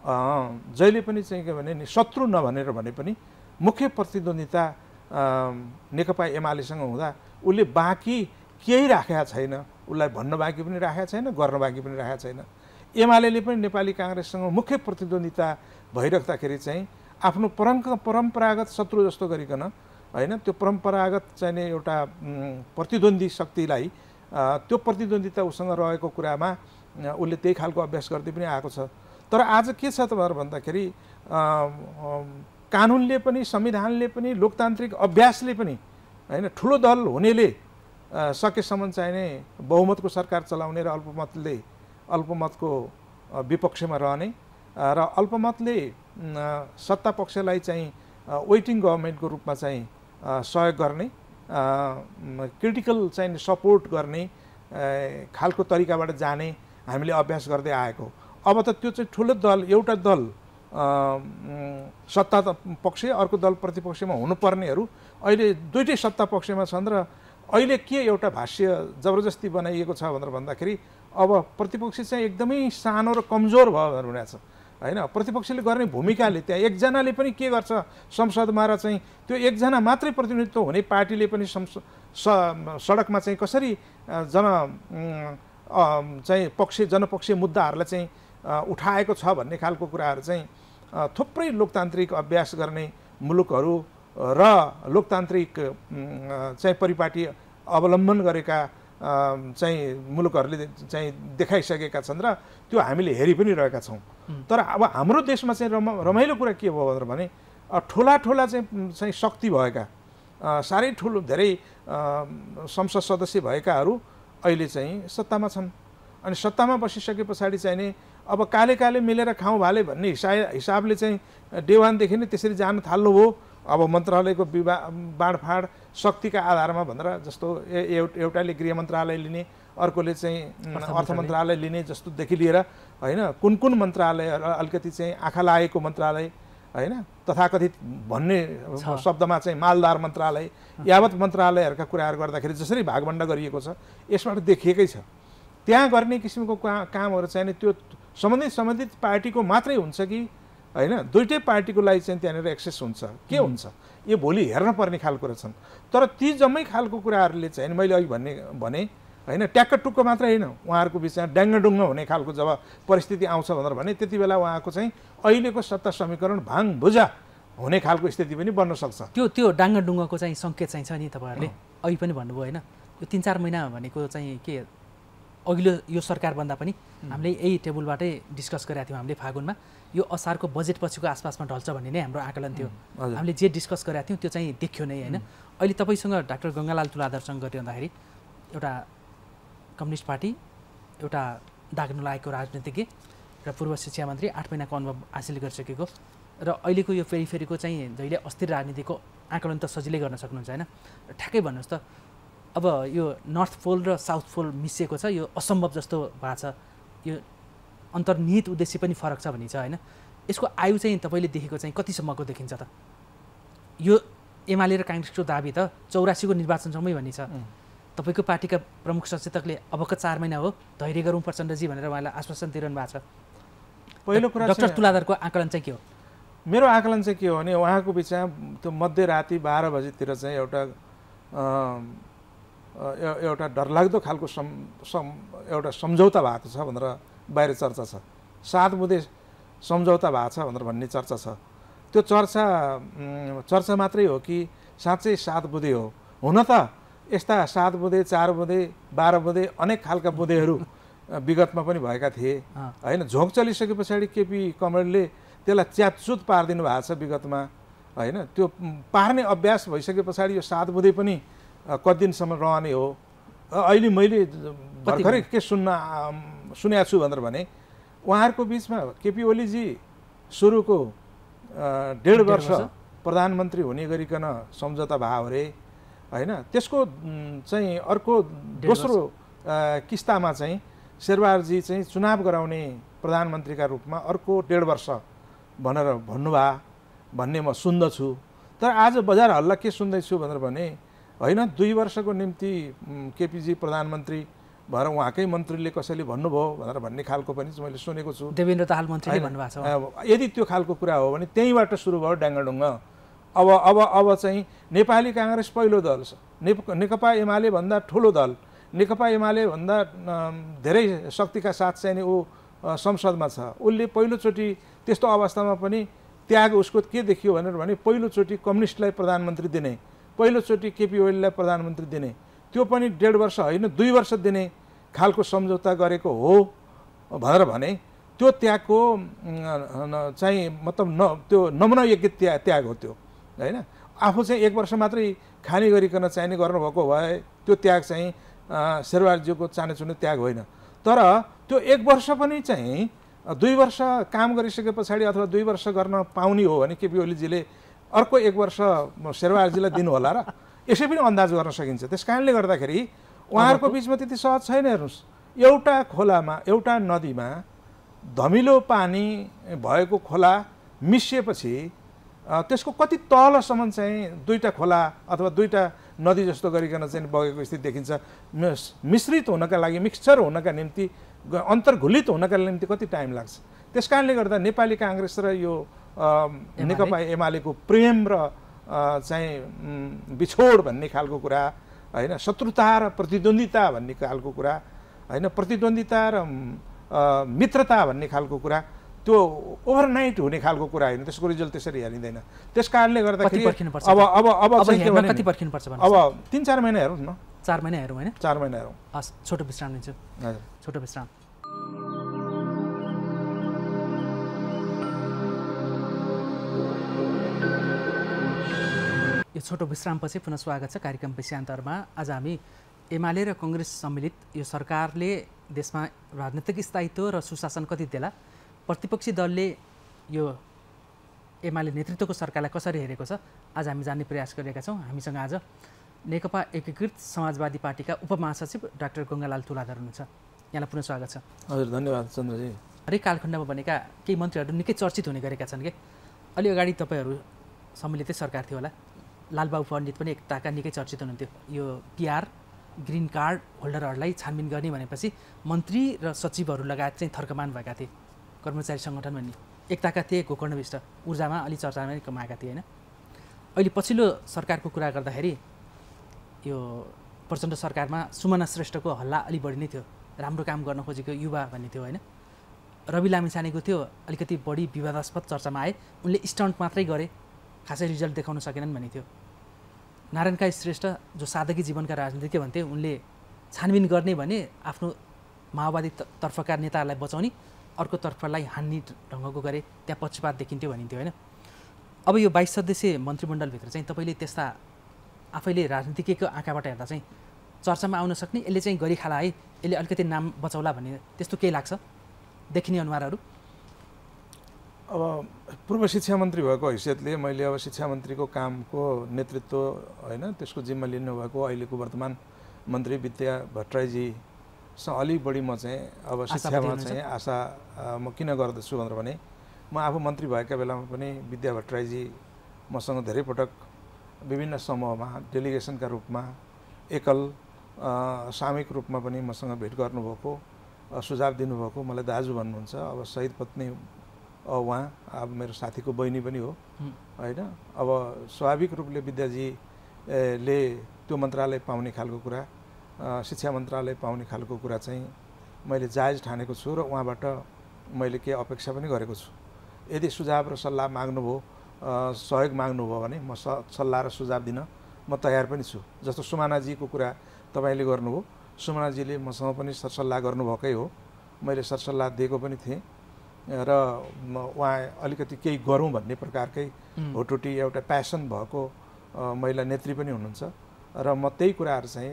जहिले पनि चाहिँ के भने शत्रु नभनेर भने पनि मुख्य प्रतिद्वन्द्विता नेकपा एमालेसँग हुँदा उले बाकी केही राखेका छैन, उलाई भन्न बाकी पनि राखेका छैन, गर्न बाकी पनि राखेका छैन। एमालेले पनि नेपाली कांग्रेससँग मुख्य प्रतिद्वन्द्विता भइराख्दाखेरि चाहिँ आफ्नो परम्परागत शत्रु जस्तो गरिकन हैन त्यो परम्परागत चाहिँ एउटा प्रतिद्वन्द्वी शक्तिलाई त्यो प्रतिद्वन्द्विता उसँग रहेको कुरामा उले त्यही खालको अभ्यास गर्दै पनि आएको छ। तर आज के छ त भन्दाखेरि कानूनले पनि, संविधानले पनि, लोकतान्त्रिक अभ्यासले पनि हैन ठूलो दल हुनेले सकेसम्म चाहिने बहुमतको सरकार चलाउने र अल्पमतको विपक्षमा रहने र अल्पमतले सत्ता पक्षलाई चाहिँ वेटिङ गभर्नमेन्टको रूपमा चाहिँ सहयोग गर्ने, क्रिटिकल चाहिँ सपोर्ट गर्ने खालको तरिकाबाट जाने हामीले अभ्यास गर्दै आएको। अब त त्यो चाहिँ ठूलो दल, एउटा दल सत्ता पक्ष, अर्को दल प्रतिपक्षमा हुनुपर्नेहरु अहिले दुईटै सत्ता पक्षमा छन् र अहिले के एउटा भाष्य जबरजस्ती बनाइएको छ भनेर भन्दाखेरि अब प्रतिपक्षी चाहिँ एकदमै सानो र कमजोर भयो भनेर भनेछ हैन। प्रतिपक्षीले गर्ने भूमिकाले त्यहाँ एकजनाले पनि के गर्छ संसदमा र चाहिँ त्यो एकजना मात्रै प्रतिनिधित्व हुने पार्टीले पनि सडकमा चाहिँ कसरी जनपक्षीय मुद्दाहरुलाई चाहिँ उठाएको छ भन्ने खालको कुराहरु चाहिँ थुप्रै लोकतान्त्रिक अभ्यास गर्ने मुलुकहरु र लोकतान्त्रिक चाहिँ परिपाटी अवलम्बन गरेका चाहिँ मुलुकहरुले चाहिँ देखाइसकेका छन् र त्यो हामीले हेरि पनि रहेका छौं। तर अब हाम्रो देशमा चाहिँ रमाइलो कुरा के भयो भनेर भने ठूला ठूला चाहिँ शक्ति भएका सारै ठूलो धेरै संसद सदस्य भएकाहरु अहिले चाहिँ सत्तामा छन् अनि सत्तामा बसिसके पछाडी चाहिँ नि अब काले काले मिलेर खाऊ भाले भन्ने हिसाबले चाहिँ देवान देखिने त्यसरी जान थाल्नु हो। अब मन्त्रालयको बाडफाड शक्तिका आधारमा भनेर जस्तो एउटाले गृह मन्त्रालय लिने अर्कोले चाहिँ अर्थ मन्त्रालय लिने जस्तो देखि लिएर हैन कुन मन्त्रालय अलिकति चाहिँ आँखा लागेको मन्त्रालय हैन तथाकथित भन्ने शब्दमा चाहिँ मालदार मन्त्रालय यावत मन्त्रालयहरुका कुराहरु गर्दाखेरि जसरी भागवण्ड गरिएको छ यसबाट देखिएकै छ। त्यहाँ गर्ने किसिमको कामहरु चाहिँ त्यो सम्बन्धित पार्टीको मात्रै हुन्छ कि हैन दुईटै पार्टीको लागि चाहिँ त्यहाँनेर एक्सेस हुन्छ के हुन्छ यो भोलि हेर्न पर्ने खालको रहेछन्। तर ती जम्मै खालको कुराहरुले चाहिँ मैले अघि भने हैन ट्याक्क टुक्क मात्र हैन उहाँहरुको बिचमा ड्याङ्गडुङ्ग हुने खालको जब परिस्थिति आउँछ भनेर भने त्यतिबेला उहाँको चाहिँ अहिलेको सत्ता समीकरण भाङभुजा हुने खालको स्थिति पनि बन्न सक्छ। त्यो ड्याङ्गडुङ्गको चाहिँ संकेत चाहिँ छ नि तपाईहरुले अघि पनि भन्नुभयो हैन यो 3-4 महिना भनेको चाहिँ के अघिल्लो यो सरकार भन्दा पनि हामीले यही टेबलबाटै डिस्कस गरेका थियौं। हामीले फागुनमा यो असारको बजेट पछिको आसपासमा ढल्छ भन्ने नै हाम्रो आकलन थियो। हामीले जे डिस्कस गरेका थियौं त्यो चाहिँ देखियो नै हैन। अहिले तपाईसँग डाक्टर गंगालाल तुलाधरसँग गरिरहँदाखेरि एउटा कम्युनिस्ट पार्टी एउटा दाग्न लागेको राजनीतिज्ञ र पूर्व शिक्षा मन्त्री 8 महिनाको अनुभव हासिल गरिसकेको र अहिलेको यो फेरिफेरीको चाहिँ जहिले अस्थिर राजनीतिको आकलन त सजिलै गर्न सक्नुहुन्छ हैन। ठ्याक्कै भन्नुस् त अब यो नर्थ पोल र साउथ पोल मिसिएको छ यो असम्भव जस्तो भाछ यो अन्तर्निहित उद्देश्य पनि फरक छ भनि छ हैन। यसको आयु चाहिँ तपाईले देखेको चाहिँ कतिसम्मको देखिन्छ त? यो एमाले र कांग्रेसको दाबी त 84 को निर्वाचनसम्मै भनि छ। तपाईको पार्टीका प्रमुख सचेतकले अबको 4 महिना हो धैर्य गरौँ प्रचण्डजी भनेर उहाँलाई आश्वासन दिइरहनु भएको छ। पहिलो कुरा डाक्टर तुलाधरको आकलन चाहिँ के हो? मेरो आकलन चाहिँ के हो भने उहाँको बिचमा त्यो मध्यराति 12 बजेतिर चाहिँ एउटा डरलाग्दो खालको एउटा सम्झौता भएको छ भनेर बाहिर चर्चा छ। 7 बुँदे सम्झौता भएको छ भनेर भन्ने चर्चा छ। त्यो चर्चा मात्रै हो कि साँच्चै 7 बुँदे हो? हुन त यस्ता 7 बुँदे 4 बुँदे 12 बुँदे अनेक खालका बुँदेहरू विगतमा पनि भएका थिए हैन। झोक चलिसके पछाडी केपी कमरेलले त्यसलाई च्यातचुत पार्दिनु भएको छ विगतमा हैन। त्यो पार्ने अभ्यास भइसके पछाडी यो 7 बुँदे पनि कति दिनसम्म रहने हो? अहिले मैले भर्खरै के सुनेको छु भनेर भने उहाँहरुको बीचमा केपी ओलीजी सुरुको 1.5 वर्ष प्रधानमन्त्री हुने गरिकन सम्झौता भयो रे हैन। त्यसको चाहिँ अर्को दोस्रो किस्तामा चाहिँ शेरबहादुरजी चाहिँ चुनाव गराउने प्रधानमन्त्रीका रूपमा अर्को 1.5 वर्ष भनेर भन्नुभा भन्ने म सुन्दछु। तर आज बजार हल्ला के सुन्दै छु भनेर भने हैन 2 वर्षको निम्ति केपीजी प्रधानमन्त्री भएर उहाँकै मन्त्रीले कसैले भन्नुभयो भनेर भन्ने खालको पनि मैले सुनेको छु। देवेन्द्र दाहाल मन्त्रीले भन्नुभएको छ। यदि त्यो खालको कुरा हो भने त्यहीबाट सुरु भयो डाङ्गाडुङ्ग। अब चाहिँ नेपाली कांग्रेस पहिलो दल छ, नेकपा एमाले भन्दा ठूलो दल, नेकपा एमाले भन्दा धेरै शक्तिका साथ चाहिँ नि उ संसदमा छ। उले पहिलो चोटी त्यस्तो अवस्थामा पनि त्याग उसको के देखियो भनेर भने पहिलो चोटी कम्युनिस्टलाई प्रधानमन्त्री दिने, पहिलो चोटी केपी ओलीलाई प्रधानमन्त्री दिने, त्यो पनि 1.5 वर्ष हैन 2 वर्ष दिने खालको सम्झौता गरेको हो भनेर भने त्यो त्यागको चाहिँ मतलब त्यो नमनयोग्य त्याग हो त्यो हैन। आफू चाहिँ 1 वर्ष मात्रै खाने गरिकन चाहिने गर्नुभएको भए त्यो त्याग चाहिँ शेरबहादुरजीको चानेचुने त्याग होइन। तर त्यो 1 वर्ष पनि चाहिँ 2 वर्ष काम गरिसके पछाडी अथवा 2 वर्ष गर्न पाउने हो भने केपी ओलीजीले अर्को 1 वर्ष शेरबहादुरजीलाई दिनु होला र यसै पनि अन्दाज गर्न सकिन्छ। त्यसकारणले गर्दाखेरि उहाँहरुको बीचमा त्यति सहज छैन। हेर्नुस् एउटा खोलामा एउटा नदीमा धमिलो पानी भएको खोला मिसिएपछि त्यसको कति तलसम्म चाहिँ दुईटा खोला अथवा दुईटा नदी जस्तो गरिकन चाहिँ बगेको स्थिति देखिन्छ। मिश्रित हुनका लागि मिक्सचर हुनका निम्ति अन्तर्घुलित हुनका निम्ति कति टाइम लाग्छ। त्यसकारणले गर्दा नेपाली कांग्रेस र यो नेकपा एमालेको प्रेम र चाहिँ बिछोड भन्ने खालको कुरा हैन, शत्रुता र प्रतिद्वन्दिता भन्ने खालको कुरा हैन, प्रतिद्वन्दिता र मित्रता भन्ने खालको कुरा त्यो ओभरनाइट हुने खालको कुरा हैन, त्यसको रिजल्ट त्यसरी हेरिदैन। त्यसकारणले गर्दा अब 3-4 महिना हेरौँ न, 4 महिना हेरौँ हैन, 4 महिना हेरौँ। हस्, छोटो विश्राम लिन्छु। हजुर, छोटो विश्राम। यो छोटो विश्रामपछि पुनः स्वागत छ कार्यक्रम विषयान्तरमा। आज हामी एमाले र कांग्रेस सम्मिलित यो सरकारले देशमा राजनीतिक स्थायित्व र सुशासन कति देला, प्रतिपक्षी दलले यो एमाले नेतृत्वको सरकारलाई कसरी हेरेको छ, आज हामी जान्ने प्रयास गरेका छौँ। हामीसँग आज नेकपा एकीकृत समाजवादी पार्टीका उपमहासचिव डाक्टर गंगालाल तुलाधर हुनुहुन्छ। यहाँलाई पुनः स्वागत छ। हजुर, धन्यवाद चन्द्रजी। हरेक कालखण्डमा बनेका केही मन्त्रीहरू निकै चर्चित हुने गरेका छन्। अलि अगाडि तपाईँहरू सम्मिलितै सरकार थियो होला, लालबाबु पण्डित पनि एकताका निकै चर्चित हुनुहुन्थ्यो। यो पिआर ग्रीन कार्ड होल्डरहरूलाई छानबिन गर्ने भनेपछि मन्त्री र सचिवहरू लगायत चाहिँ थर्कमान भएका थिए। कर्मचारी संगठन भन्ने एकताका थिए। गोकर्ण विष्ट ऊर्जामा अलि चर्चामा कमाएका थिए हैन। अहिले पछिल्लो सरकारको कुरा गर्दाखेरि यो प्रचण्ड सरकारमा सुमना श्रेष्ठको हल्ला अलि बढी नै थियो, राम्रो काम गर्न खोजेको युवा भन्ने थियो हैन। रवि लामिछानेको थियो अलिकति बढी विवादास्पद चर्चामा आए, उनले स्टन्ट मात्रै गरे, खासै रिजल्ट देखाउन सकेनन् भन्ने थियो। नारायणकाई श्रेष्ठ जो सादगी जीवनका राजनीतिज्ञ भन्थे, उनले छानबिन गर्ने भने आफ्नो माओवादी तर्फका नेताहरूलाई बचाउने, अर्को तर्फलाई हान्ने ढङ्गको गरे, त्यहाँ पक्षपात देखिन्थ्यो भनिन्थ्यो हैन। अब यो 22 सदस्यीय मन्त्रीमण्डलभित्र चाहिँ तपाईँले त्यस्ता आफैले राजनीतिज्ञको आँखाबाट हेर्दा चाहिँ चर्चामा आउन सक्ने, यसले चाहिँ गरी खाला है, यसले अलिकति नाम बचाउला भन्ने त्यस्तो केही लाग्छ देखिने अनुहारहरू? अब पूर्व शिक्षा मन्त्री भएको हैसियतले मैले अब शिक्षा मन्त्रीको कामको नेतृत्व हैन त्यसको जिम्मा लिनुभएको अहिलेको वर्तमान मन्त्री विद्या भट्टराईजीसँग अलि बढी म चाहिँ अब शिक्षामा चाहिँ आशा म किन गर्दछु भनेर भने म आफू मन्त्री भएका बेलामा पनि विद्या भट्टराईजी मसँग धेरै पटक विभिन्न समूहमा डेलिगेसनका रूपमा एकल सामूहिक रूपमा पनि मसँग भेट गर्नुभएको, सुझाव दिनुभएको, मलाई दाजु भन्नुहुन्छ। अब शहीद पत्नी वहाँ, अब मेरो साथीको बहिनी पनि हो हैन। अब स्वाभाविक रूपले विद्याजीले त्यो मन्त्रालय पाउने खालको कुरा, शिक्षा मन्त्रालय पाउने खालको कुरा चाहिँ मैले जायज ठानेको छु र उहाँबाट मैले के अपेक्षा पनि गरेको छु। यदि सुझाव र सल्लाह माग्नुभयो, सहयोग माग्नुभयो भने म सल्लाह र सुझाव दिन म तयार पनि छु। जस्तो सुमनाजीको कुरा तपाईले गर्नुभयो, सुमनाजीले मसँग पनि सरसल्लाह गर्नुभएकै हो, मैले सरसल्लाह दिएको पनि थिएँ र उहाँ अलिकति केही गरौँ भन्ने प्रकारकै होटोटी एउटा प्यासन भएको महिला नेत्री पनि हुनुहुन्छ र म त्यही कुराहरु चाहिँ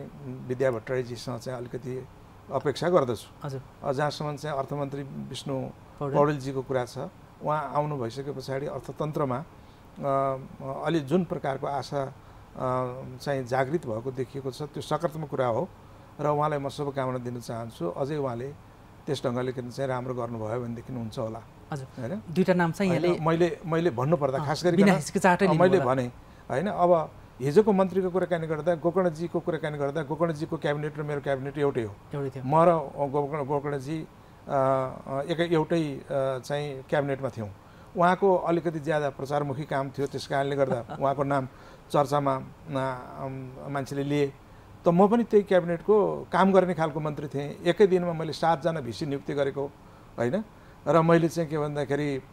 विद्या भट्टराईजीसँग चाहिँ अलिकति अपेक्षा गर्दछु। हजुर, जहाँसम्म चाहिँ अर्थमन्त्री विष्णु पौडेलजीको कुरा छ, उहाँ आउनु भइसके पछाडि अर्थतन्त्रमा अलि जुन प्रकारको आशा चाहिँ जागृत भएको देखिएको छ त्यो सकारात्मक कुरा हो र उहाँलाई म शुभकामना दिन चाहन्छु। अझै उहाँले त्यस ढङ्गले चाहिँ राम्रो गर्नुभयो भनेदेखि हुन्छ होला। हजुर, हैन, दुईटा नाम चाहिँ यले मैले भन्नु पर्दा खास गरी मैले भने हैन। अब हिजोको मन्त्रीको कुराकानी गर्दा, गोकर्णजीको कुराकानी गर्दा, गोकर्णजीको क्याबिनेट र मेरो क्याबिनेट एउटै हो, म र गोकर्णजी एउटै चाहिँ क्याबिनेटमा थियौं। उहाँको अलिकति ज्यादा प्रचारमुखी काम थियो, त्यसकारणले गर्दा उहाँको नाम चर्चामा मान्छेले लिए, त म पनि त्यही क्याबिनेटको काम गर्ने खालको मन्त्री थिएँ। एकै दिनमा मैले 7 जना भिसी नियुक्ति गरेको हैन र मैले चाहिँ के भन्दाखेरि 4-5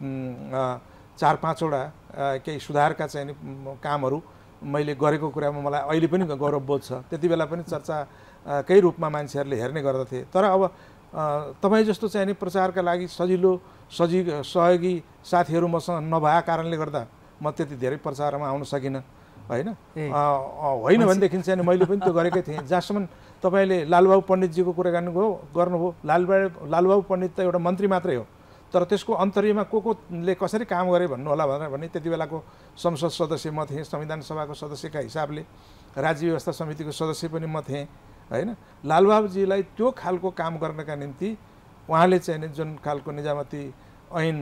वटा केही सुधारका चाहिँ कामहरू मैले गरेको कुरामा मलाई अहिले पनि गौरव बोध छ। त्यति बेला पनि चर्चाकै रूपमा मान्छेहरूले हेर्ने गर्दथे। तर अब तपाई जस्तो चाहिँ नि प्रचारका लागि सजिलो सहयोगी साथीहरू मसँग नभए कारणले गर्दा म त्यति धेरै प्रचारमा आउन सकिनँ हैन। होइन भनेदेखि चाहिँ मैले पनि त्यो गरेकै थिएँ। जहाँसम्म तपाईले लालबाबु पण्डितजीको कुरा गर्नुभयो, लालबाबु पण्डित त एउटा मन्त्री मात्रै हो, तर त्यसको अन्तर्यमा कोले कसरी काम गरे भन्नु होला भनेर भने त्यति बेलाको संसद सदस्य म थिएँ, संविधान सभाको सदस्यका हिसाबले राज्य व्यवस्था समितिको सदस्य पनि म थिएँ हैन। लालबाबुजीलाई त्यो खालको काम गर्नका निम्ति उहाँले चाहिँ जुन खालको निजामती ऐन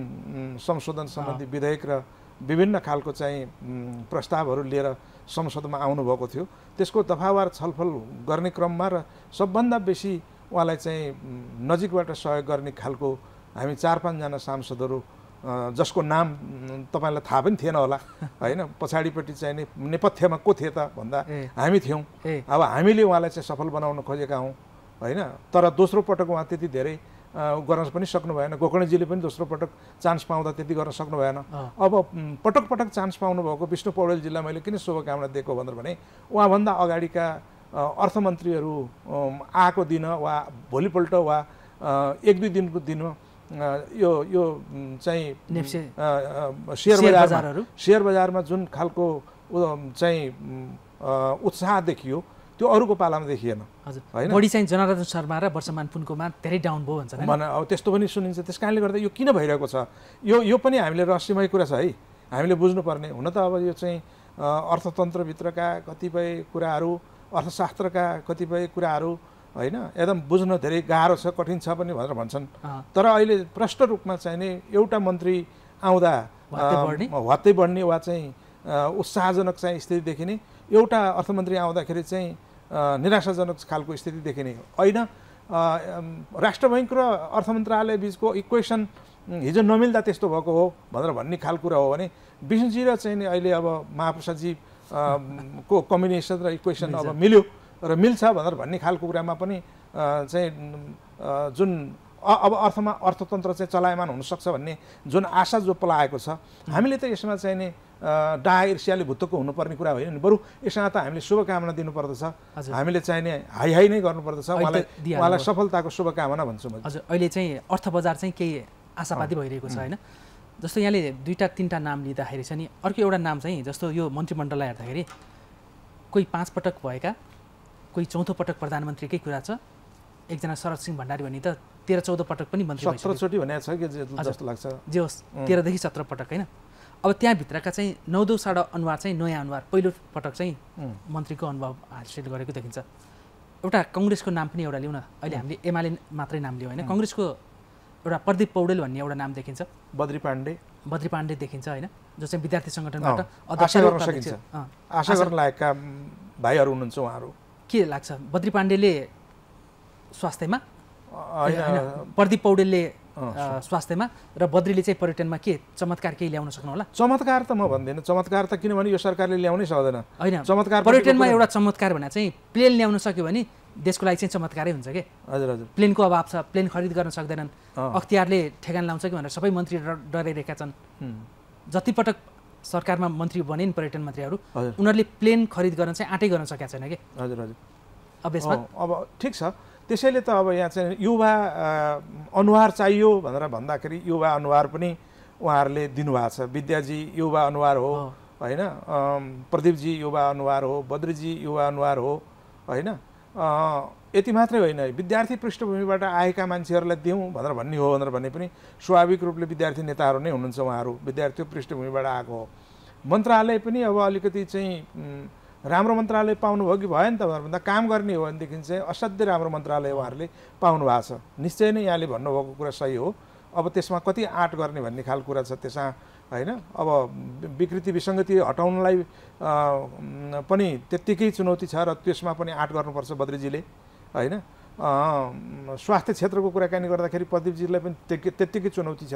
संशोधन सम्बन्धी विधेयक र विभिन्न खालको चाहिँ प्रस्तावहरू लिएर संसदमा आउनु भएको थियो। त्यसको दफावार छलफल गर्ने क्रममा र सबभन्दा बेसी उहाँलाई चाहिँ नजिकबाट सहयोग गर्ने खालको हामी 4-5 जना सांसदहरु जसको नाम तपाईलाई थाहा पनि थिएन होला हैन, पछाडीपट्टि चाहिँ नि नेपथ्यमा को थिए त भन्दा हामी थियौं। अब हामीले उहाँलाई चाहिँ सफल बनाउन खोजेका हौं हैन, तर दोस्रो पटक उहाँ त्यति धेरै गर्न पनि सक्नु भएन। गोकर्णजीले पनि दोस्रो पटक चान्स पाउँदा त्यति गर्न सक्नु भएन। अब पटक पटक चान्स पाउनु भएको विष्णु पौडेलजीलाई मैले किन शुभकामना दिएको भनेर भने उहाँ भन्दा अगाडिका अर्थमन्त्रीहरू आएको दिन वा भोलिपल्ट वा 1-2 दिनको दिन यो यो चाहिँ शेयर बजारमा जुन खालको चाहिँ उत्साह देखियो त्यो अरुको पालामा देखिएन। बडी चाहिँ जनरल शर्मा र वर्षमान पुनकोमा धेरै डाउन भो भन्छ हैन, अब त्यस्तो पनि सुनिन्छ। त्यसकारणले गर्दा यो किन भइरहेको छ, यो पनि हामीले रहस्यमय कुरा छ है, हामीले बुझ्नुपर्ने हुन त। अब यो चाहिँ अर्थतन्त्रभित्रका कतिपय कुराहरू, अर्थशास्त्रका कतिपय कुराहरू हैन एकदम बुझ्न धेरै गाह्रो छ, कठिन छ पनि भनेर भन्छन्। तर अहिले प्रष्ट रूपमा चाहिँ नि एउटा मन्त्री आउँदा भत्तै बढ्ने वा चाहिँ उत्साहजनक चाहिँ स्थिति देखिने, एउटा अर्थमन्त्री आउँदाखेरि चाहिँ निराशाजनक खालको स्थिति देखिने हैन। राष्ट्र बैंक र अर्थ मन्त्रालय बीचको इक्वेसन हिजो नमिल्दा त्यस्तो भएको हो भनेर भन्ने खाल कुरा हो भने विष्णुजी र चाहिँ नि अहिले अब महाप्रसादजी को कम्बिनेसन र इक्वेसन अब मिल्यो र मिल्छ भनेर भन्ने खालको कुरामा पनि चाहिँ जुन अब अर्थमा अर्थतन्त्र चाहिँ चलायमान हुन सक्छ भन्ने जुन आशा जो पलाएको छ, हामीले त यसमा चाहिँ नि डाहा ईर्ष्याले भुतुक्क हुनुपर्ने कुरा होइन नि। बरु यसमा त हामीले शुभकामना दिनुपर्दछ, हामीले चाहिने हाई नै गर्नुपर्दछ। उहाँलाई सफलताको शुभकामना भन्छु म। हजुर, अहिले चाहिँ अर्थ बजार चाहिँ केही आशावादी भइरहेको छ हैन। जस्तो यहाँले 2-3 नाम लिँदाखेरि चाहिँ अर्को एउटा नाम चाहिँ जस्तो यो मन्त्रीमण्डललाई हेर्दाखेरि कोही 5 पटक भएका, कोही 4औं पटक प्रधानमन्त्रीकै कुरा छ, एकजना शरद सिंह भण्डारी भनी त 13-14 पटक पनि मन्त्री भइसक्यो, 17 चोटी भनेको छ कि जस्तो लाग्छ। जे होस् 13 देखि 17 पटक हैन। अब त्यहाँभित्रका चाहिँ 9-2 अनुहार चाहिँ नयाँ अनुहार पहिलो पटक चाहिँ मन्त्रीको अनुभव हासिल गरेको देखिन्छ। एउटा कांग्रेसको नाम पनि एउटा लिउँ न, अहिले हामीले एमाले मात्रै नाम लियौ हैन, कांग्रेसको एउटा प्रदीप पौडेल भन्ने एउटा नाम देखिन्छ। बद्री पांडे देखिन्छ हैन, जो चाहिँ विद्यार्थी संगठनबाट अध्यक्ष गर्न सकिन्छ, आशा गर्न लागेका भाइहरू हुनुहुन्छ। उहाँहरू के लाग्छ बद्री पाण्डेले स्वास्थ्यमा, प्रदीप पौडेलले स्वास्थ्यमा र बद्रीले चाहिँ पर्यटनमा के चमत्कार केही ल्याउन सक्नु होला? चमत्कार त म भन्दिनँ, चमत्कार त किनभने यो सरकारले ल्याउनै सक्दैन हैन। चमत्कार पर्यटनमा एउटा चमत्कार भने चाहिँ प्लेन ल्याउन सक्यो भने देशको लागि चाहिँ चमत्कारै हुन्छ के। हजुर, प्लेनको अभाव छ, प्लेन खरिद गर्न सक्दैनन्, अख्तियारले ठेगान लाउँछ कि भनेर सबै मन्त्री डराइरहेका छन्। जति पटक सरकारमा मन्त्री बने नि पर्यटन मन्त्रीहरू, उनीहरूले प्लेन खरिद गर्न चाहिँ आँटै गर्न सकेका छैन के। हजुर, अब ठिक छ। त्यसैले त अब यहाँ चाहिँ युवा अनुहार चाहियो भनेर भन्दाखेरि युवा अनुहार पनि उहाँहरूले दिनुभएको छ। विद्याजी युवा अनुहार हो हैन, प्रदीपजी युवा अनुहार हो, बद्रीजी युवा अनुहार हो हैन। यति मात्रै होइन, विद्यार्थी पृष्ठभूमिबाट आएका मान्छेहरूलाई दिउँ भनेर भन्ने हो भनेर भने पनि स्वाभाविक रूपले विद्यार्थी नेताहरू नै हुनुहुन्छ, उहाँहरू विद्यार्थी पृष्ठभूमिबाट आएको हो। मन्त्रालय पनि अब अलिकति चाहिँ राम्रो मन्त्रालय पाउनु भयो कि भएन त भन्दा काम गर्ने हो भनेदेखि चाहिँ असाध्यै राम्रो मन्त्रालय उहाँहरूले पाउनु भएको छ। निश्चय नै यहाँले भन्नुभएको कुरा सही हो। अब त्यसमा कति आँट गर्ने भन्ने खालको कुरा छ त्यसमा हैन। अब विकृति विसङ्गति हटाउनलाई पनि त्यत्तिकै चुनौती छ र त्यसमा पनि आँट गर्नुपर्छ बद्रीजीले हैन। स्वास्थ्य क्षेत्रको कुराकानी गर्दाखेरि प्रदीपजीलाई पनि त्यत्तिकै चुनौती छ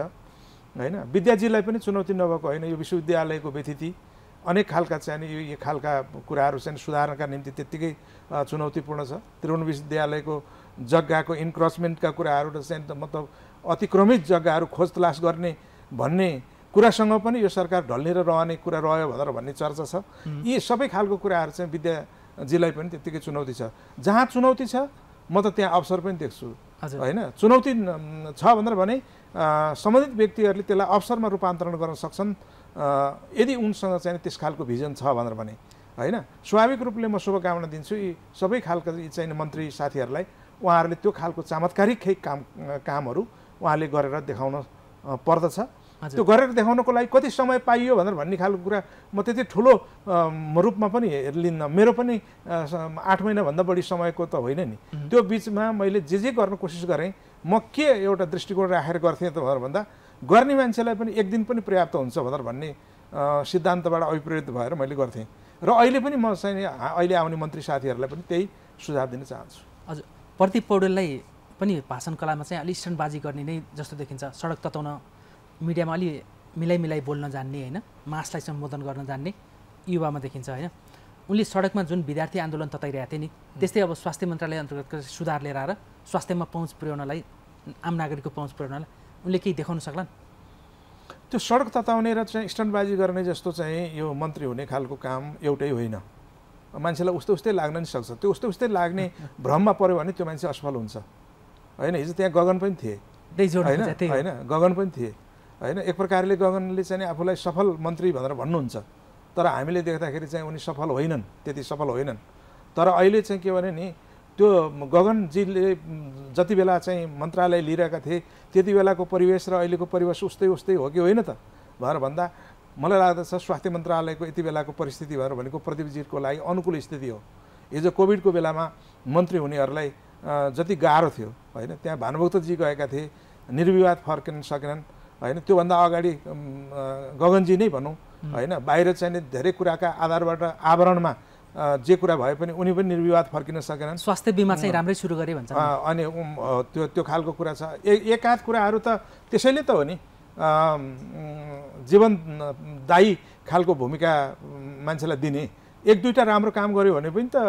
हैन। विद्याजीलाई पनि चुनौती नभएको होइन, यो विश्वविद्यालयको व्यतिथि अनेक खालका चाहिँ यो खालका कुराहरू चाहिँ सुधार्नका निम्ति त्यत्तिकै चुनौतीपूर्ण छ। त्रिभुवन विश्वविद्यालयको जग्गाको इन्क्रोचमेन्टका कुराहरू र चाहिँ मतलब अतिक्रमित जग्गाहरू खोज तलास गर्ने भन्ने कुरासँग पनि यो सरकार ढल्नेर रहने कुरा रह्यो भनेर भन्ने चर्चा छ। यी सबै खालको कुराहरू चाहिँ विद्याजीलाई पनि त्यत्तिकै चुनौती छ। जहाँ चुनौती छ म त त्यहाँ अवसर पनि देख्छु हैन। चुनौती छ भनेर भने सम्बन्धित व्यक्तिहरूले त्यसलाई अवसरमा रूपान्तरण गर्न सक्छन् यदि उनसँग चाहिँ त्यस खालको भिजन छ भनेर भने हैन। स्वाभाविक रूपले म शुभकामना दिन्छु यी सबै खालका चाहिँ मन्त्री साथीहरूलाई, उहाँहरूले त्यो खालको चमत्कारिक कामहरू उहाँले गरेर देखाउन पर्दछ। त्यो गरेर देखाउनको लागि कति समय पाइयो भनेर भन्ने खालको कुरा म त्यति ठुलो रूपमा पनि लिन्न। मेरो पनि 8 महिना भन्दा बढी समयको त होइन नि, त्यो बीचमा मैले जे गर्न कोसिस गरेँ, म के एउटा दृष्टिकोण राखेर गर्थेँ त भनेर भन्दा गर्ने मान्छेलाई पनि एक दिन पनि पर्याप्त हुन्छ भनेर भन्ने सिद्धान्तबाट अभिप्रेरित भएर मैले गर्थेँ। र अहिले पनि म अहिले आउने मन्त्री साथीहरुलाई पनि त्यही सुझाव दिन चाहन्छु। हजुर, प्रदीप पौडेललाई पनि भाषणकलामा चाहिँ अलि स्टन्टबाजी गर्ने नै जस्तो देखिन्छ। सडक तताउन, मिडियामा अलि मिलाइ बोल्न जान्ने हैन, मासलाई सम्बोधन गर्न जान्ने युवामा देखिन्छ हैन। उनले सडकमा जुन विद्यार्थी आन्दोलन तताइरहेका थिए नि, त्यस्तै अब स्वास्थ्य मन्त्रालय अन्तर्गतको सुधार लिएर आएर स्वास्थ्यमा पहुँच पुर्याउनलाई, आम नागरिकको पहुँच पुर्याउनलाई उनले केही देखाउन सक्लान्? त्यो सडक तताउने र चाहिँ स्टन्टबाजी गर्ने जस्तो चाहिँ यो मन्त्री हुने खालको काम एउटै होइन। मान्छेलाई उस्तै लाग्न नि सक्छ। त्यो उस्तै लाग्ने भ्रममा पर्यो भने त्यो मान्छे असफल हुन्छ हैन। हिजो त्यहाँ गगन पनि थिए हैन, गगन पनि थिए हैन। एक प्रकारले गगनले चाहिँ आफूलाई सफल मन्त्री भनेर भन्नुहुन्छ, तर हामीले देख्दाखेरि चाहिँ उनी सफल होइनन्, त्यति सफल होइनन्। तर अहिले चाहिँ के भने नि त्यो गगनजीले जति बेला चाहिँ मन्त्रालय लिइरहेका थिए त्यति बेलाको परिवेश र अहिलेको परिवेश उस्तै हो कि होइन त भनेर भन्दा मलाई लाग्दछ स्वास्थ्य मन्त्रालयको यति बेलाको परिस्थिति भनेर भनेको प्रदीपजीको लागि अनुकूल स्थिति हो। हिजो कोभिडको बेलामा मन्त्री हुनेहरूलाई जति गाह्रो थियो हैन, त्यहाँ भानुभक्तजी गएका थिए, निर्विवाद फर्किन सकेनन् हैन। त्योभन्दा अगाडि गगनजी नै भनौँ हैन, बाहिर चाहिँ धेरै कुराका आधारबाट आवरणमा जे कुरा भए पनि उनी पनि निर्विवाद फर्किन सकेनन्। स्वास्थ्य बीमा चाहिँ राम्रै सुरु गरे भन्छ अनि त्यो खालको कुरा छ। एकाध कुराहरू त त्यसैले त हो नि, जीवनदायी खालको भूमिका मान्छेलाई दिने। एक दुईटा राम्रो काम गर्यो भने पनि त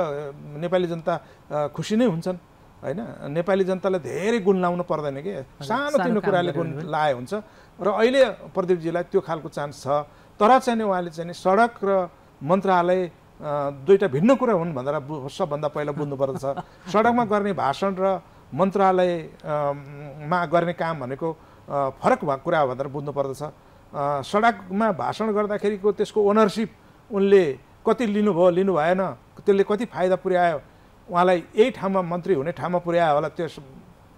नेपाली जनता खुसी नै हुन्छन् हैन। नेपाली जनतालाई धेरै गुण लाउनु पर्दैन के, सानोतिनो कुराले गुण लाए हुन्छ। र अहिले प्रदीपजीलाई त्यो खालको चान्स छ। तर चाहिँ उहाँले चाहिँ सडक र मन्त्रालय दुईटा भिन्न कुरा हुन् भनेर सबभन्दा पहिला बुझ्नुपर्दछ। सडकमा गर्ने भाषण र मन्त्रालयमा गर्ने काम भनेको फरक भएको कुरा भनेर बुझ्नुपर्दछ। सडकमा भाषण गर्दाखेरिको त्यसको ओनरसिप उनले कति लिनुभयो, लिनु भएन, त्यसले कति फाइदा पुर्यायो, उहाँलाई यही ठाउँमा मन्त्री हुने ठाउँमा पुर्यायो होला,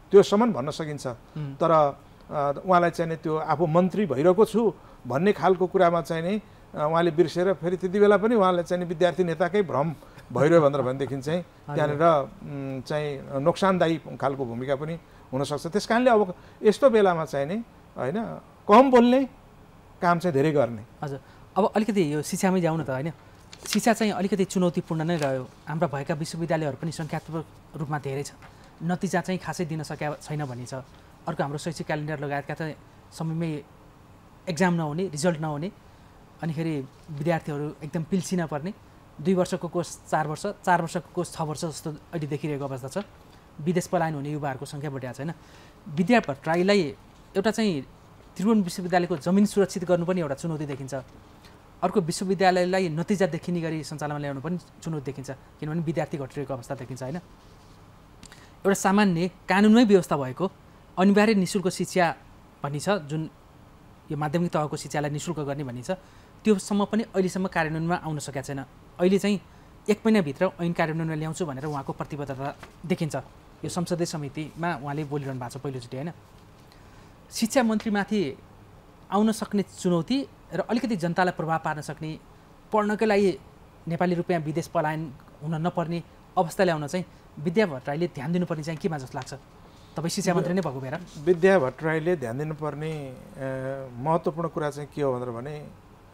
त्योसम्म भन्न सकिन्छ। तर उहाँलाई चाहिँ त्यो आफू मन्त्री भइरहेको छु भन्ने खालको कुरामा चाहिँ नि उहाँले बिर्सेर फेरि त्यति बेला पनि उहाँलाई चाहिँ विद्यार्थी नेताकै भ्रम भइरह्यो भनेर भनेदेखि चाहिँ त्यहाँनिर चाहिँ नोक्सानदायी खालको भूमिका पनि हुनसक्छ। त्यस कारणले अब यस्तो बेलामा चाहिँ नि होइन, कम बोल्ने, काम चाहिँ धेरै गर्ने। हजुर, अब अलिकति यो शिक्षामै जाउँ न त होइन। शिक्षा चाहिँ अलिकति चुनौतीपूर्ण नै रह्यो। हाम्रा भएका विश्वविद्यालयहरू पनि सङ्ख्यात्मक रूपमा धेरै छ, नतिजा चाहिँ खासै दिन सकेको छैन भन्ने छ। अर्को हाम्रो शैक्षिक क्यालेन्डर लगायतका चाहिँ समयमै एक्जाम नहुने, रिजल्ट नहुने, अनिखेरि विद्यार्थीहरू एकदम पिल्सिन पर्ने, 2 वर्षको कोर्स 4 वर्ष, 4 वर्षको कोर्स 6 वर्ष जस्तो अहिले देखिरहेको अवस्था छ। विदेश पलायन हुने युवाहरूको सङ्ख्या बढेको छैन। विद्या भट्टराईलाई एउटा चाहिँ त्रिभुवन विश्वविद्यालयको जमिन सुरक्षित गर्नु पनि एउटा चुनौती देखिन्छ। अर्को विश्वविद्यालयलाई नतिजा देखिने गरी सञ्चालनमा ल्याउनु पनि चुनौती देखिन्छ, किनभने विद्यार्थी घटिरहेको अवस्था देखिन्छ होइन। एउटा सामान्य कानुनमै व्यवस्था भएको अनिवार्य निःशुल्क शिक्षा भनिन्छ, जुन यो माध्यमिक तहको शिक्षालाई निःशुल्क गर्ने भनिन्छ, त्योसम्म पनि अहिलेसम्म कार्यान्वयनमा आउन सकेको छैन। अहिले चाहिँ 1 महिनाभित्र ऐन कार्यान्वयनमा ल्याउँछु भनेर उहाँको प्रतिबद्धता देखिन्छ। यो संसदीय समितिमा उहाँले बोलिरहनु भएको छ पहिलोचोटि होइन। शिक्षा मन्त्रीमाथि आउन सक्ने चुनौती र अलिकति जनतालाई प्रभाव पार्न सक्ने, पढ्नकै लागि नेपाली रुपियाँ विदेश पलायन हुन नपर्ने अवस्था ल्याउन चाहिँ विद्या भट्टराईले ध्यान दिनुपर्ने चाहिँ केमा जस्तो लाग्छ? तपाईँ शिक्षा मन्त्री नै भएको भएर विद्या भट्टराईले ध्यान दिनुपर्ने महत्त्वपूर्ण कुरा चाहिँ के हो भनेर भने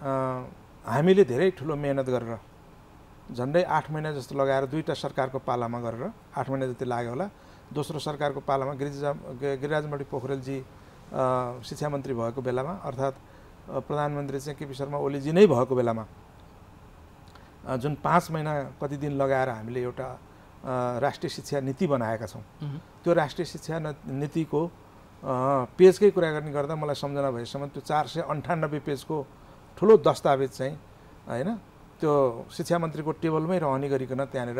हामीले धेरै ठुलो मेहनत गरेर झन्डै 8 महिना जस्तो लगाएर, 2टा सरकारको पालामा गरेर 8 महिना जति लाग्यो होला। दोस्रो सरकारको पालामा गिरिराज मणी पोखरेलजी शिक्षा मन्त्री भएको बेलामा, अर्थात् प्रधानमन्त्री चाहिँ केपी ओलीजी नै भएको बेलामा जुन 5 महिना कति दिन लगाएर हामीले एउटा राष्ट्रिय शिक्षा नीति बनाएका छौँ, त्यो राष्ट्रिय शिक्षा नीतिको पेजकै कुरा गर्ने गर्दा मलाई सम्झना भएसम्म त्यो 498 पेजको ठुलो दस्तावेज चाहिँ हैन त्यो शिक्षा मन्त्रीको टेबलमै रहने गरिकन त्यहाँनिर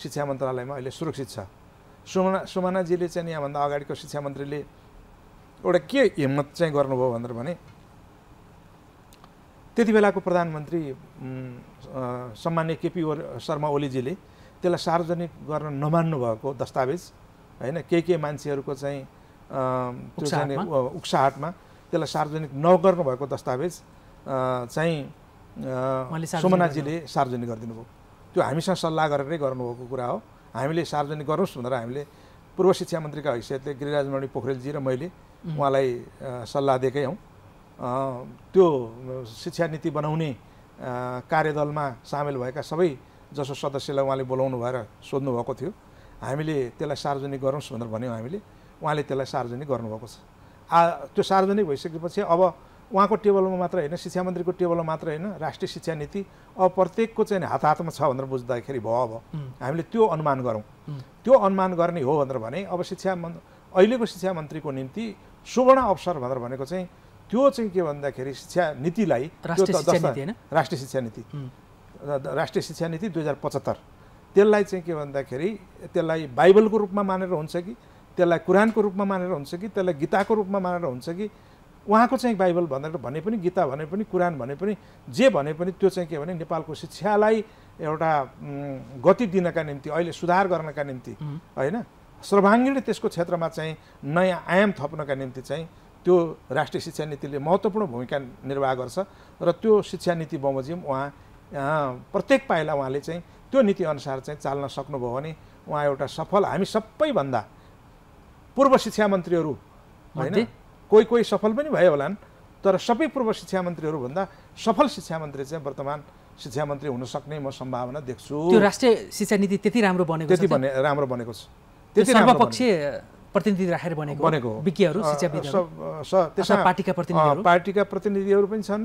शिक्षा मन्त्रालयमा अहिले सुरक्षित छ। सुमनाजीले चाहिँ यहाँभन्दा अगाडिको शिक्षा मन्त्रीले एउटा के हिम्मत चाहिँ गर्नुभयो भनेर भने त्यति बेलाको प्रधानमन्त्री सम्मान्य केपी ओलीजीले त्यसलाई सार्वजनिक गर्न नमान्नु भएको दस्तावेज हैन, के मान्छेहरूको चाहिँ त्यो चाहिँ उक्साहटमा त्यसलाई सार्वजनिक नगर्नु भएको दस्तावेज चाहिँ सुमनाजीले सार्वजनिक गरिदिनु भयो। त्यो हामीसँग सल्लाह गरेरै गर्नुभएको कुरा हो। हामीले सार्वजनिक गरौँ भनेर हामीले पूर्व शिक्षा मन्त्रीका हैसियतले गिरिराज मणी पोखरेलजी र मैले उहाँलाई सल्लाह दिएकै हौँ। त्यो शिक्षा नीति बनाउने कार्यदल में सामेल भएका सबै जसो सदस्यलाई उहाँले बोलाउनु भएर सोध्नु भएको थियो। हामीले त्यसलाई सार्वजनिक गरौँ भनेर भन्यौ, हामीले उहाँले त्यसलाई सार्वजनिक गर्नु भएको छ। त्यो सार्वजनिक भइसकेपछि अब उहाँको टेबलमा मात्र हैन, शिक्षा मन्त्रीको टेबलमा मात्र हैन, राष्ट्रिय शिक्षा नीति अब प्रत्येकको चाहिँ हात हातमा छ भनेर बुझ्दाखेरि भयो। अब हामीले त्यो अनुमान गरौँ, त्यो अनुमान गर्ने हो भनेर भने अब शिक्षा अहिलेको शिक्षा मन्त्रीको निम्ति सुवर्ण अवसर भनेर भनेको चाहिँ त्यो चाहिँ के भन्दाखेरि शिक्षा नीतिलाई राष्ट्रिय शिक्षा नीति 2075 त्यसलाई चाहिँ के भन्दाखेरि त्यसलाई बाइबलको रूपमा मानेर हुन्छ कि त्यसलाई कुरानको रूपमा मानेर हुन्छ कि त्यसलाई गीताको रूपमा मानेर हुन्छ कि उहाँको चाहिँ बाइबल भनेर भने पनि गीता भने पनि कुरान भने पनि जे भने पनि त्यो चाहिँ के भने नेपालको शिक्षालाई एउटा गति दिनका निम्ति अहिले सुधार गर्नका निम्ति हैन सर्वांगीण त्यसको क्षेत्रमा चाहिँ नयाँ आयाम थप्नका निम्ति चाहिँ त्यो राष्ट्रिय शिक्षा नीतिले महत्त्वपूर्ण भूमिका निर्वाह गर्छ र त्यो शिक्षा नीति बमोजिम उहाँ प्रत्येक पाइला उहाँले चाहिँ त्यो नीति अनुसार चाहिँ चाल्न सक्नुभयो भने उहाँ एउटा सफल, हामी सबैभन्दा पूर्व शिक्षा मन्त्रीहरु हैन कोही कोही सफल पनि भए होलान् तर सबै पूर्व शिक्षा मन्त्रीहरु भन्दा सफल शिक्षा मन्त्री चाहिँ वर्तमान शिक्षा मन्त्री हुन सक्ने म सम्भावना देख्छु। त्यो राष्ट्रिय शिक्षा नीति त्यति राम्रो बनेको छ, त्यति सर्वपक्षीय प्रतिनिधि राखेर बनेको विज्ञहरु शिक्षाविद्हरु पार्टीका प्रतिनिधिहरु पनि छन्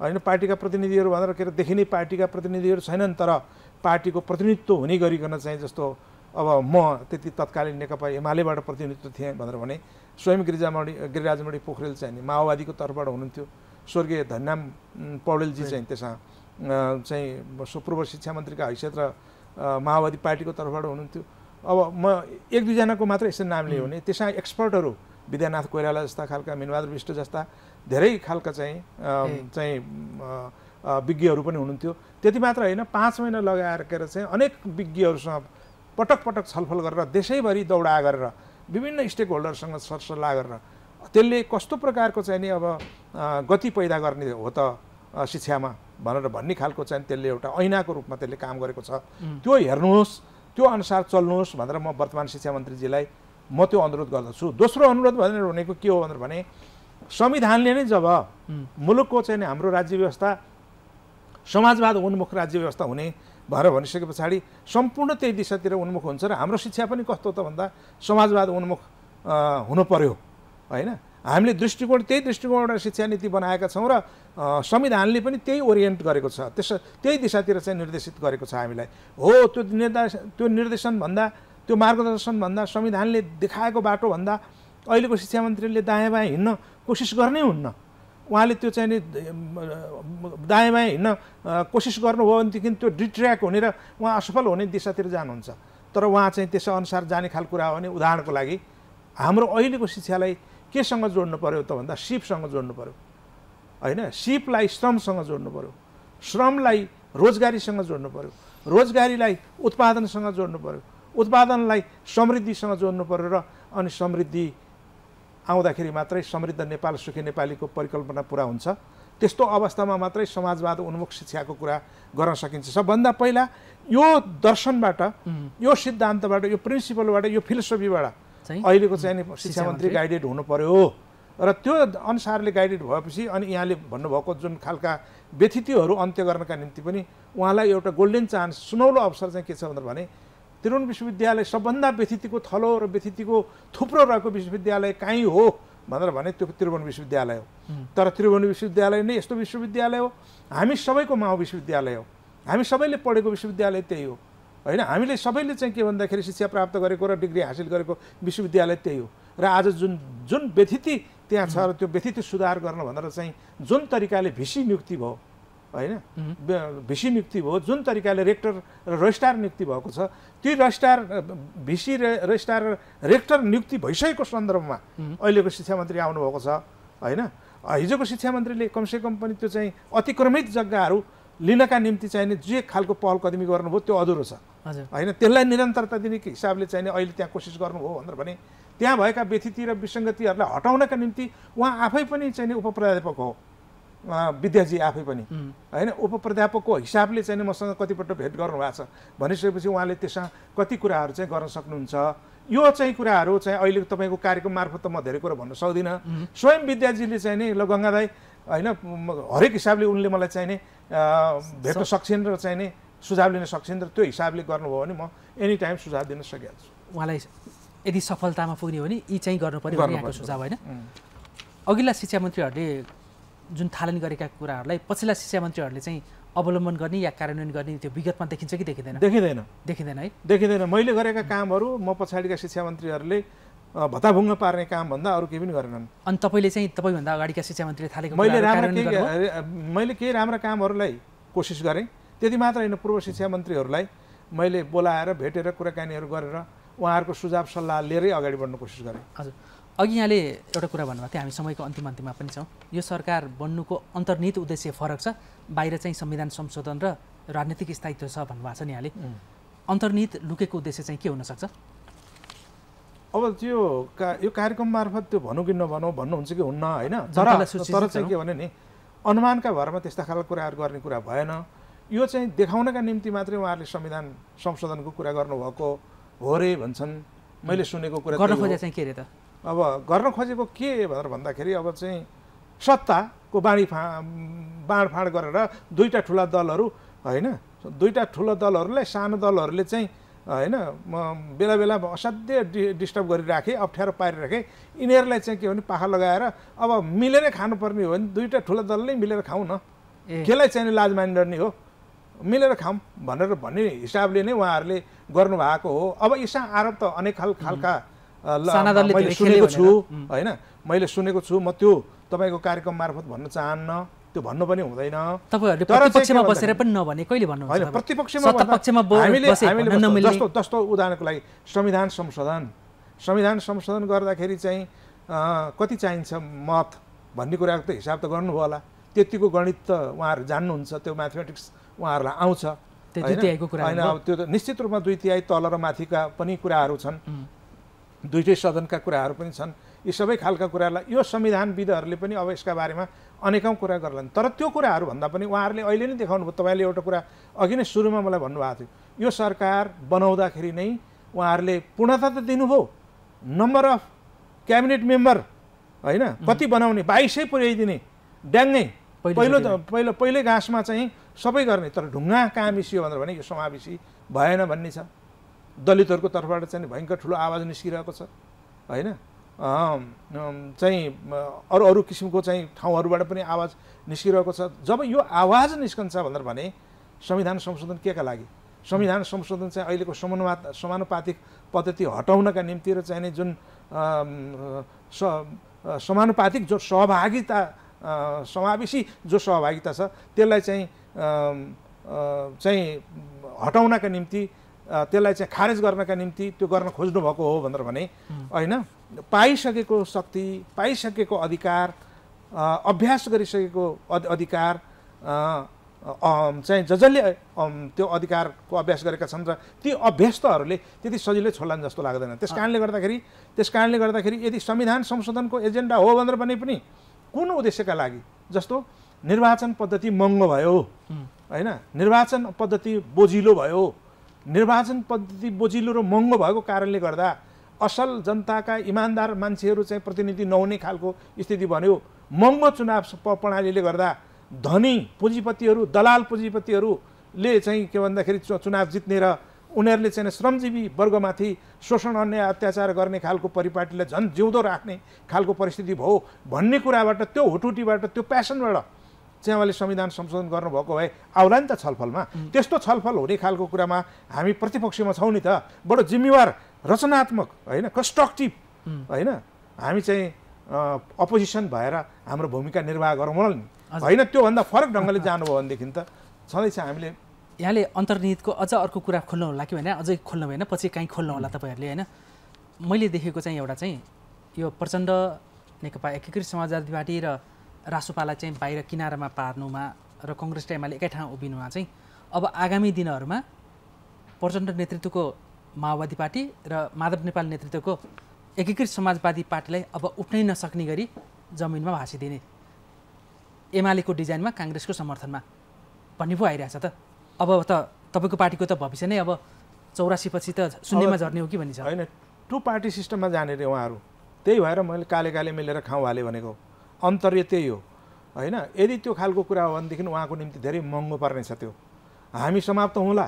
हैन, पार्टीका प्रतिनिधिहरु भनेर के देखिने पार्टीका प्रतिनिधिहरु छैनन् तर पार्टीको प्रतिनिधित्व हुने गरिकन चाहिँ जस्तो अब म त्यति तत्कालीन नेकपा एमालेबाट प्रतिनिधित्व थिए भनेर भने स्वयं गिरिराज मणी पोखरेल चाहिँ माओवादीको तर्फबाट हुनुहुन्थ्यो, स्वर्गीय धन्नाम पौडेलजी चाहिँ त्यसमा चाहिँ पूर्व शिक्षा मन्त्रीका हैसियत र माओवादी पार्टीको तर्फबाट हुनुहुन्थ्यो। अब म एक दुई जनाको मात्र यसरी नाम लियो भने त्यसमा एक्सपर्टहरु विद्यानाथ कोईराला जस्ता खालका, मिनबहादुर विष्ट जस्ता धेरै खालका चाहिँ विज्ञहरु पनि हुनुहुन्थ्यो। त्यति मात्र हैन ५ महिना लगाएर चाहिँ अनेक विज्ञहरुसँग पटक पटक छलफल गरेर देशैभरि दौडा गरेर विभिन्न स्टेक होल्डरसँग सरसल्लाह गरेर त्यसले कस्तो प्रकारको चाहिँ नि अब गति पैदा गर्ने हो त शिक्षामा भनेर भन्ने खालको चाहिँ त्यसले एउटा ऐनाको रूपमा त्यसले काम गरेको छ। त्यो हेर्नुहोस्, त्यो अनुसार चल्नुहोस् भनेर म वर्तमान शिक्षा मन्त्रीजीलाई म त्यो अनुरोध गर्दछु। दोस्रो अनुरोध भनेर भनेको के हो भनेर भने संविधानले नै जब मुलुकको चाहिँ हाम्रो राज्य व्यवस्था समाजवाद उन्मुख राज्य व्यवस्था हुने भनेर भनिसके पछाडि सम्पूर्ण त्यही दिशातिर उन्मुख हुन्छ र हाम्रो शिक्षा पनि कस्तो त भन्दा समाजवाद उन्मुख हुनु पर्यो हैन। हामीले दृष्टिकोण त्यही दृष्टिकोणबाट शिक्षा नीति बनाएका छौं र संविधानले पनि त्यही ओरिएन्ट गरेको छ, त्यही दिशातिर चाहिँ निर्देशित गरेको छ हामीलाई। हो त्यो निर्देशन भन्दा त्यो मार्गदर्शन भन्दा संविधानले देखाएको बाटो भन्दा अहिलेको शिक्षा मन्त्रीले दायाँ बायाँ हिड्न कोसिस गर्नै हुन्न। उहाँले त्यो चाहिँ नि दायाँ बायाँ हिड्न कोसिस गर्नुभयो भनेदेखि त्यो डिट्र्याक हुने र उहाँ असफल हुने दिशातिर जानुहुन्छ। तर उहाँ चाहिँ त्यसै अनुसार जाने खाल कुरा हो भने उदाहरणको लागि हाम्रो अहिलेको शिक्षालाई केसँग जोड्नु पर्यो त भन्दा सिपसँग जोड्नु पर्यो हैन। सिपलाई श्रमसँग जोड्नु पर्यो, श्रमलाई रोजगारीसँग जोड्नु पर्यो, रोजगारीलाई उत्पादनसँग जोड्नु पर्यो, उत्पादनलाई समृद्धिसँग जोड्नु पर्यो र अनि समृद्धि आउँदाखेरि मात्रै समृद्ध नेपाल सुखी नेपालीको परिकल्पना पूरा हुन्छ। त्यस्तो अवस्थामा मात्रै समाजवाद उन्मुख शिक्षाको कुरा गर्न सकिन्छ। सबभन्दा पहिला यो दर्शनबाट, यो सिद्धान्तबाट, यो प्रिन्सिपलबाट, यो फिलोसोफीबाट अहिलेको चाहिँ शिक्षा मन्त्री गाइडेड हुनु पर्यो र त्यो अनुसारले गाइडेड भएपछि अनि यहाँले भन्नुभएको जुन खालका व्यथितिहरू अन्त्य गर्नका निम्ति पनि उहाँलाई एउटा गोल्डन चान्स, सुनौलो अवसर चाहिँ के छ भनेर भने त्रिभुवन विश्वविद्यालय सबभन्दा व्यथितिको थलो र व्यथितिको थुप्रो रहेको विश्वविद्यालय काहीँ हो भनेर भने त्यो त्रिभुवन विश्वविद्यालय हो। तर त्रिभुवन विश्वविद्यालय नै यस्तो विश्वविद्यालय हो, हामी सबैको माओ विश्वविद्यालय हो, हामी सबैले पढेको विश्वविद्यालय त्यही हो हैन। हामीले सबैले चाहिँ के भन्दाखेरि शिक्षा प्राप्त गरेको र डिग्री हासिल गरेको विश्वविद्यालय त्यही हो र आज जुन जुन व्यथिति त्यहाँ छ र त्यो व्यथिति सुधार गर्न भनेर चाहिँ जुन तरिकाले भिसी नियुक्ति भयो हैन, भिसी नियुक्ति भयो, जुन तरिकाले रेक्टर र रजिस्ट्रार नियुक्ति भएको छ, ती रजिस्ट्रार भिसी रजिस्ट्रार रेक्टर नियुक्ति भइसकेको सन्दर्भमा अहिलेको शिक्षा मन्त्री आउनुभएको छ हैन। हिजोको शिक्षा मन्त्रीले कमसेकम पनि त्यो चाहिँ अतिक्रमित जग्गाहरू लिनका निम्ति चाहिने जे खालको पहल कदमी गर्नुभयो त्यो अधुरो छ हैन। त्यसलाई निरन्तरता दिने हिसाबले चाहिने अहिले त्यहाँ कोसिस गर्नुभयो भनेर भने त्यहाँ भएका व्यथिति र विसङ्गतिहरूलाई हटाउनका निम्ति उहाँ आफै पनि चाहिने उपप्राध्यापक हो, विद्याजी आफै पनि हैन। उपप्राध्यापकको हिसाबले चाहिने मसँग कतिपल्ट भेट गर्नु भएको छ भनिसकेपछि उहाँले त्यसमा कति कुराहरू चाहिँ गर्न सक्नुहुन्छ। यो चाहिँ कुराहरू चाहिँ अहिले तपाईको कार्यक्रम मार्फत त म धेरै कुरा भन्न सक्दिन। स्वयं विद्याजीले चाहिने ल गंगादाई हैन हरेक हिसाबले उनले मलाई चाहिने भेट्न सक्छिन् र चाहिँ नि सुझाव लिन सक्छिन् र त्यो हिसाबले गर्नुभयो भने म एनी टाइम सुझाव दिन सकिहाल्छु। उहाँलाई यदि सफलतामा पुग्ने हो भने यी चाहिँ गर्नुपर्ने भन्ने यहाँको सुझाव हैन? अघिल्ला शिक्षा मन्त्रीहरुले जुन थालन गरेका कुराहरुलाई पछिल्ला शिक्षा मन्त्रीहरुले चाहिँ अवलम्बन गर्ने या कार्यान्वयन गर्ने त्यो विगतमा देखिन्छ कि देखिदैन? देखिदैन। देखिदैन है? देखिदैन। मैले गरेका कामहरु म पछाडीका शिक्षा मन्त्रीहरुले भत्ताभुङ्ग पार्ने काम भन्दा अरु के पनि गरेनन्। अनि तपाईले चाहिँ तपाई भन्दा अगाडिका शिक्षा मन्त्रीले थालेको मैले के राम्रो कामहरुलाई कोशिश गरे, त्यति मात्र हैन पूर्व शिक्षा मन्त्रीहरुलाई मैले बोलाएर भेटेर कुराकानीहरु गरेर उहाँहरुको सुझाव सल्लाह लिएर अगाडि बढ्न कोशिश गरे। हजुर, अघि यहाँले एउटा कुरा भन्नुभएको थियो, हामी समयको अन्तिममा पनि छौं, यो सरकार बन्नुको अन्तर्निहित उद्देश्य फरक छ, बाहिर चाहिँ संविधान संशोधन र राजनीतिक स्थायित्व छ भन्नुभएको छ नि यहाँले, अन्तर्निहित लुकेको उद्देश्य चाहिँ के हुन सक्छ? अब त्यो यो कार्यक्रम मार्फत त्यो भनौं कि नभनौं भन्नुहुन्छ कि हुन्न हैन, तर चाहिँ के भने नि अनुमानका भरमा त्यस्ता खालको कुराहरु गर्ने कुरा भएन। यो चाहिँ देखाउनका निम्ति मात्रै उहाँहरुले संविधान संशोधनको कुरा गर्नुभएको हो रे भन्छन्, मैले सुनेको कुरा गर्न खोजे चाहिँ के रे त? अब गर्न खोजेको के भनेर भन्दाखेरि अब चाहिँ सत्ताको बाँडफाँड गरेर दुईटा ठूला दलहरु हैन, दुईटा ठूला दलहरुलाई सानो दलहरुले चाहिँ हैन बेला बेला असाध्य डिस्टर्ब गरिराखे, अप्ठ्यारो पारिराखे, इनेरलाई चाहिँ के भने पाखा लगाएर अब मिलेर खानुपर्ने हो नि, दुईटा ठूला दलले मिलेर खाऊ न, केलाई चाहिँ लाज मानिरहने हो, मिलेर खाऊँ भनेर भन्ने हिसाबले नै उहाँहरुले गर्नु भएको हो। अब यस्ता आरोप त अनेक खालका मैले सुनेको छु हैन, मैले सुनेको छु, म त्यो तपाईको कार्यक्रम मार्फत भन्न चाहन्न, त्यो भन्नु पनि हुँदैन। तपाईहरुले प्रतिपक्षमा बसेर पनि नभने कहिले भन्नुहुन्छ? हैन, प्रतिपक्षमा सत्तापक्षमा बसेर नमिल्ने जस्तो उदाहरणको लागि संविधान संशोधन गर्दाखेरि चाहिँ कति चाहिन्छ मत भन्ने कुराको त हिसाब त गर्नु होला, त्यतिको गणित त उहाँहरु जान्नुहुन्छ, त्यो म्याथमेटिक्स उहाँहरुलाई आउँछ हैन। अब त्यो त निश्चित रूपमा दुई तिहाई तल र माथिका पनि कुराहरु छन्, दुईटै सदनका कुराहरु पनि छन्, यी सबै खालका कुरालाई यो संविधानविदहरुले पनि अब यसका बारेमा अनेकौं कुरा गर्लान्, तर त्यो कुराहरु भन्दा पनि उहाँहरुले अहिले नै देखाउनु भयो। तपाईले एउटा कुरा अघि नै सुरुमा मलाई भन्नुभएको थियो, यो सरकार बनाउँदाखेरि नै उहाँहरुले पूर्णता त दिनुभयो, नम्बर अफ क्याबिनेट मेम्बर हैन कति बनाउने 22 पुर्याइदिने, ड्याङ्गै पहिलो घासमा चाहिँ सबै गर्ने, तर ढुङ्गा कामिसियो भनेर भने यो समावेशी भएन भन्ने छ। दलितहरुको तर्फबाट चाहिँ भयंकर ठूलो आवाज निस्किरहेको छ हैन, चाहिँ अरु किसिमको चाहिँ ठाउँहरुबाट पनि आवाज निस्किरहेको छ। जब यो आवाज निस्कन्छ भनेर भने संविधान संशोधन केका लागि? संविधान संशोधन चाहिँ अहिलेको समानुपातिक पद्धति हटाउनका निम्ति र चाहिँ नि जुन समानुपातिक जो सहभागिता समावेशी जो सहभागिता छ त्यसलाई चाहिँ हटाउनका निम्ति त्यसलाई चाहिँ खारेज गर्नका निम्ति त्यो गर्न खोज्नु भएको हो भनेर भने हैन, पाइसकेको शक्ति, पाइसकेको अधिकार, अभ्यास गरिसकेको अधिकार चाहिँ जसले त्यो अधिकारको अभ्यास गरेका छन् र ती अभ्यस्तहरूले त्यति सजिलै छोड्लान् जस्तो लाग्दैन। त्यस कारणले गर्दाखेरि यदि संविधान संशोधनको एजेन्डा हो भनेर भने पनि कुन उद्देश्यका लागि? जस्तो निर्वाचन पद्धति महँगो भयो हैन, निर्वाचन पद्धति बोझिलो भयो, निर्वाचन पद्धति बोझिलो र महँगो भएको कारणले गर्दा असल जनताका इमानदार मान्छेहरु चाहिँ प्रतिनिधि नहुने खालको स्थिति बन्यो। महँगो चुनाव प्रणालीले गर्दा धनी पुँजीपतिहरु, दलाल पुँजीपतिहरुले चाहिँ के भन्दाखेरि चुनाव जित्ने र उनीहरुले चाहिँ श्रमजीवी वर्गमाथि शोषण अन्याय अत्याचार गर्ने खालको परिपाटीलाई झन् जिउँदो राख्ने खालको परिस्थिति भयो भन्ने कुराबाट, त्यो हुटुटीबाट, त्यो प्यासनबाट चाहिँ उहाँले संविधान संशोधन गर्नुभएको भए आउला नि त छलफलमा। त्यस्तो छलफल हुने खालको कुरामा हामी प्रतिपक्षमा छौं नि त, बडो जिम्मेवार, रचनात्मक हैन, कन्स्ट्रक्टिभ हैन, हामी चाहिँ अपोजिसन भएर हाम्रो भूमिका निर्वाह गरौँला नि हैन, त्यो भन्दा फरक ढंगले जानुभयो भनेदेखि त सधैँछ हामीले। यहाँले अन्तर्निहितको अझ अर्को कुरा खोल्नु होला कि भने अझै खोल्नु भएन, पछि काहीँ खोल्नु होला तपाईहरुले हैन। मैले देखेको चाहिँ एउटा चाहिँ यो प्रचण्ड, नेकपा एकीकृत समाजवादी पार्टी र रासोपालाई चाहिँ बाहिर किनारमा पार्नुमा र कांग्रेस एमाले एकै ठाउँ उभिनुमा चाहिँ अब आगामी दिनहरुमा प्रचण्ड नेतृत्वको माओवादी पार्टी र माधव नेपाल नेतृत्वको एकीकृत समाजवादी पार्टीलाई अब उठ्नै नसक्ने गरी जमिनमा भासिदिने, एमालेको डिजाइनमा कांग्रेसको समर्थनमा भन्ने पो आइरहेछ त। अब त तपाईको पार्टीको त भविष्य नै अब 84 पछि त शून्यमा झर्ने हो कि भनिन्छ हैन, टु पार्टी सिस्टममा जाने रे उहाँहरु, त्यही भएर मैले काले काले मिलेर खाऊ हाले भनेको अन्तर्य त्यही हो। हैन यदि त्यो खालको कुरा हो भने देखि उहाँको निम्ति धेरै महँगो पर्ने छ। त्यो हामी समाप्त होला,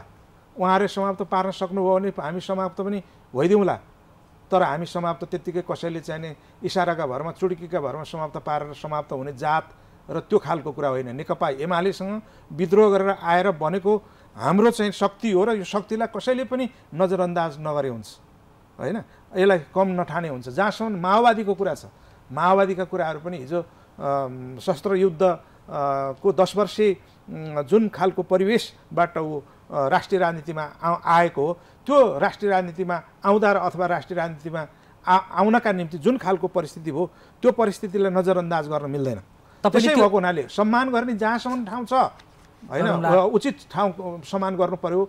उहाँहरुले समाप्त पार्न सक्नुभयो भने हामी समाप्त पनि भइदिउँला, तर हामी समाप्त त्यतिकै कसैले चाहिने इशाराका भरमा चुडकीका भरमा समाप्त पारेर समाप्त हुने जात र त्यो खालको कुरा होइन। नेकपा एमालेसँग विद्रोह गरेर आएर बनेको हाम्रो चाहिँ शक्ति हो र यो शक्तिलाई कसैले पनि नजरअन्दाज नगरे हुन्छ, हैन यसलाई कम नठाने हुन्छ। जहाँसम्म माओवादीको कुरा छ, माओवादीका कुराहरु पनि हिजो शस्त्र युद्ध को 10 वर्षे जुन खालको परिवेशबाट उ राष्ट्रिय राजनीतिमा आएको हो, त्यो राष्ट्रिय राजनीतिमा आउँदा अथवा राष्ट्रिय राजनीतिमा आउनका निम्ति जुन खालको परिस्थिति हो त्यो परिस्थितिलाई नजरअन्दाज गर्न मिल्दैन। त्यसै भएको हुनाले सम्मान गर्ने जहाँसम्म ठाउँ छ हैन, उचित ठाउँ सम्मान गर्नु पर्यो।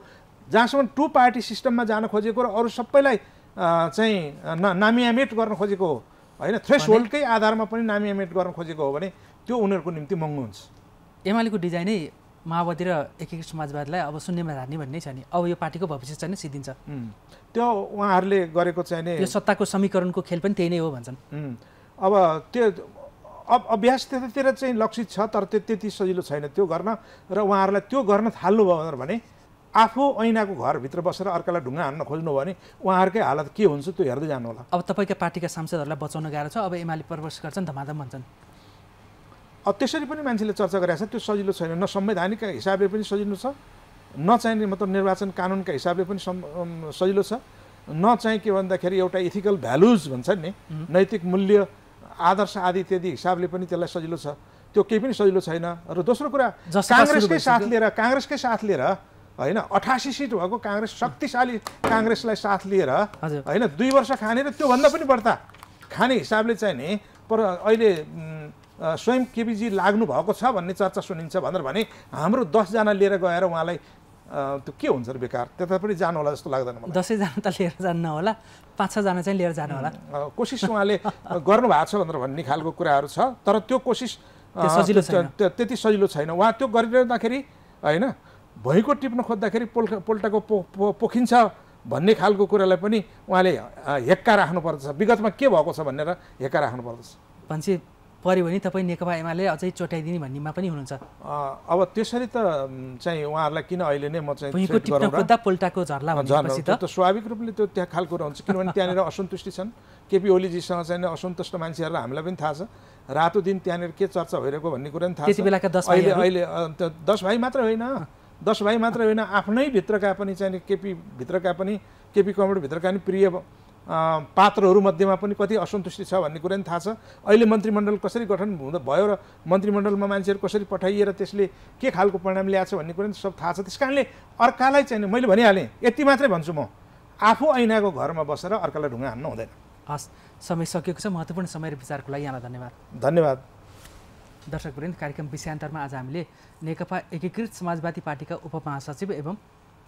जहाँसम्म टु पार्टी सिस्टममा जान खोजेको र अरु सबैलाई चाहिँ नामियामेट गर्न खोजेको हो हैन, थ्रेसहोल्डकै आधारमा पनि नामियामेट गर्न खोजेको हो भने त्यो उनीहरुको निम्ति महँगो हुन्छ। एमालेको डिजाइन नै माओवादी र एकीकृत समाजवादीलाई अब शून्यमा राख्ने भन्ने छ नि, अब यो पार्टीको भविष्य चाहिँ सिद्धिन्छ। त्यो उहाँहरुले गरेको चाहिँ नि यो सत्ताको समीकरणको खेल पनि त्यही नै हो भन्छन्। अब त्यो अभ्यास त्यतातिर चाहिँ लक्षित छ, तर त्यति सजिलो छैन त्यो गर्न। र उहाँहरुलाई त्यो गर्न थाल्नु भयो भने आफू ऐनाको घरभित्र बसेर अर्कालाई ढुङ्गा हान्न खोज्नु भने उहाँहरुकै हालत के हुन्छ त्यो हेर्दै जानु होला। अब तपाईका पार्टीका सांसदहरुलाई बचाउन गाह्रो छ, अब एमाले प्रवेश गर्छन् धमाधम भन्छन्। अब त्यसरी पनि मान्छेले चर्चा गरेछ त्यो सजिलो छैन, न संवैधानिक हिसाबले पनि सजिलो छ, न चाहिँ मतलब निर्वाचन कानुनका हिसाबले पनि सजिलो छ, न चाहिँ के भन्दाखेरि एउटा एथिकल भ्यालुज भन्छन् नि, नैतिक मूल्य आदर्श आदि इत्यादि हिसाबले पनि त्यसलाई सजिलो छ। त्यो केही पनि सजिलो छैन। र दोस्रो कुरा कांग्रेसकै साथ लिएर हैन 88 सीट भएको कांग्रेस, शक्तिशाली कांग्रेसलाई साथ लिएर हैन 2 वर्ष खाने र त्यो भन्दा पनि बढ्ता खाने हिसाबले चाहिँ नि पर अहिले स्वयं केपीजी लाग्नु भएको छ भन्ने चर्चा सुनिन्छ भनेर भने हाम्रो 10 जना लिएर गएर उहाँलाई त्यो के हुन्छ र बेकार, त्यता पनि जानु होला जस्तो लाग्दैन मलाई। 10 जना त लिएर जान्न होला, 5-6 जना चाहिँ लिएर जानु होला। कोशिश उहाँले गर्नु भएको छ भनेर भन्ने खालको कुराहरु छ, तर त्यो कोशिश त्यति सजिलो छैन। उहाँ त्यो गरिरहँदाखेरि हैन भइको टिप्न खोज्दाखेरि पोल्टाको पोखिन्छ भन्ने खालको कुरालाई पनि उहाँले हेक्का राख्नु पर्दछ, विगतमा के भएको छ भनेर हेक्का राख्नु पर्दछ। भन्छे पर्यो भने तपाईं नेकपा एमाले अझै चोटाइदिने भन्नेमा पनि हुनुहुन्छ। अब त्यसरी त चाहिँ उहाँहरुलाई किन अहिले नै म चाहिँ भइको टिप्न खोज्दा पोल्टाको झर्ला भनेपछि त स्वाभाविक रूपले त्यो त्यहाँ खालको रहन्छ, किनभने त्यहाँनेर असन्तुष्टि छन्। केपी ओलीजीसँग चाहिँ असन्तुष्ट मान्छेहरुलाई हामीलाई पनि थाहा छ, रातो दिन त्यहाँनेर के चर्चा भइरहेको भन्ने कुरा पनि थाहा छ। त्यतिबेलाका 10 भाइ मात्र होइन, 10 भाइ मात्र होइन, आफ्नै भित्रका पनि चाहिँ केपी भित्रका पनि केपी कमिटी भित्रका नि प्रिय पात्रहरु मध्येमा पनि कति असन्तुष्टि छ भन्ने कुरा नि थाहा छ। अहिले मन्त्रीमण्डल कसरी गठन हुँदा भयो र मन्त्रीमण्डलमा मान्छेहरु कसरी पठाइएर त्यसले के खालको परिणाम ल्याछ भन्ने कुरा नि सब थाहा छ। त्यसकारणले अर्कालाई चाहिँ मैले भनिहाले, यति मात्रै भन्छु म, आफू ऐनाको घरमा बसेर अर्कालाई ढुङ्गा हान्न हुँदैन। हस्, समय सकिएको छ। महत्त्वपूर्ण समय र विचारको लागि यहाँलाई धन्यवाद। दर्शकवृन्द, कार्यक्रम विषयान्तरमा आज हामीले नेकपा एकीकृत समाजवादी पार्टीका उपमहासचिव एवं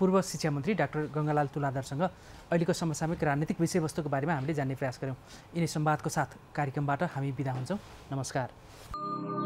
पूर्व शिक्षा मन्त्री डाक्टर गंगालाल तुलाधरसँग अहिलेको समसामयिक राजनीतिक विषयवस्तुको बारेमा हामीले जान्ने प्रयास गर्यौं। यिनै संवादको साथ कार्यक्रमबाट हामी बिदा हुन्छौं। नमस्कार।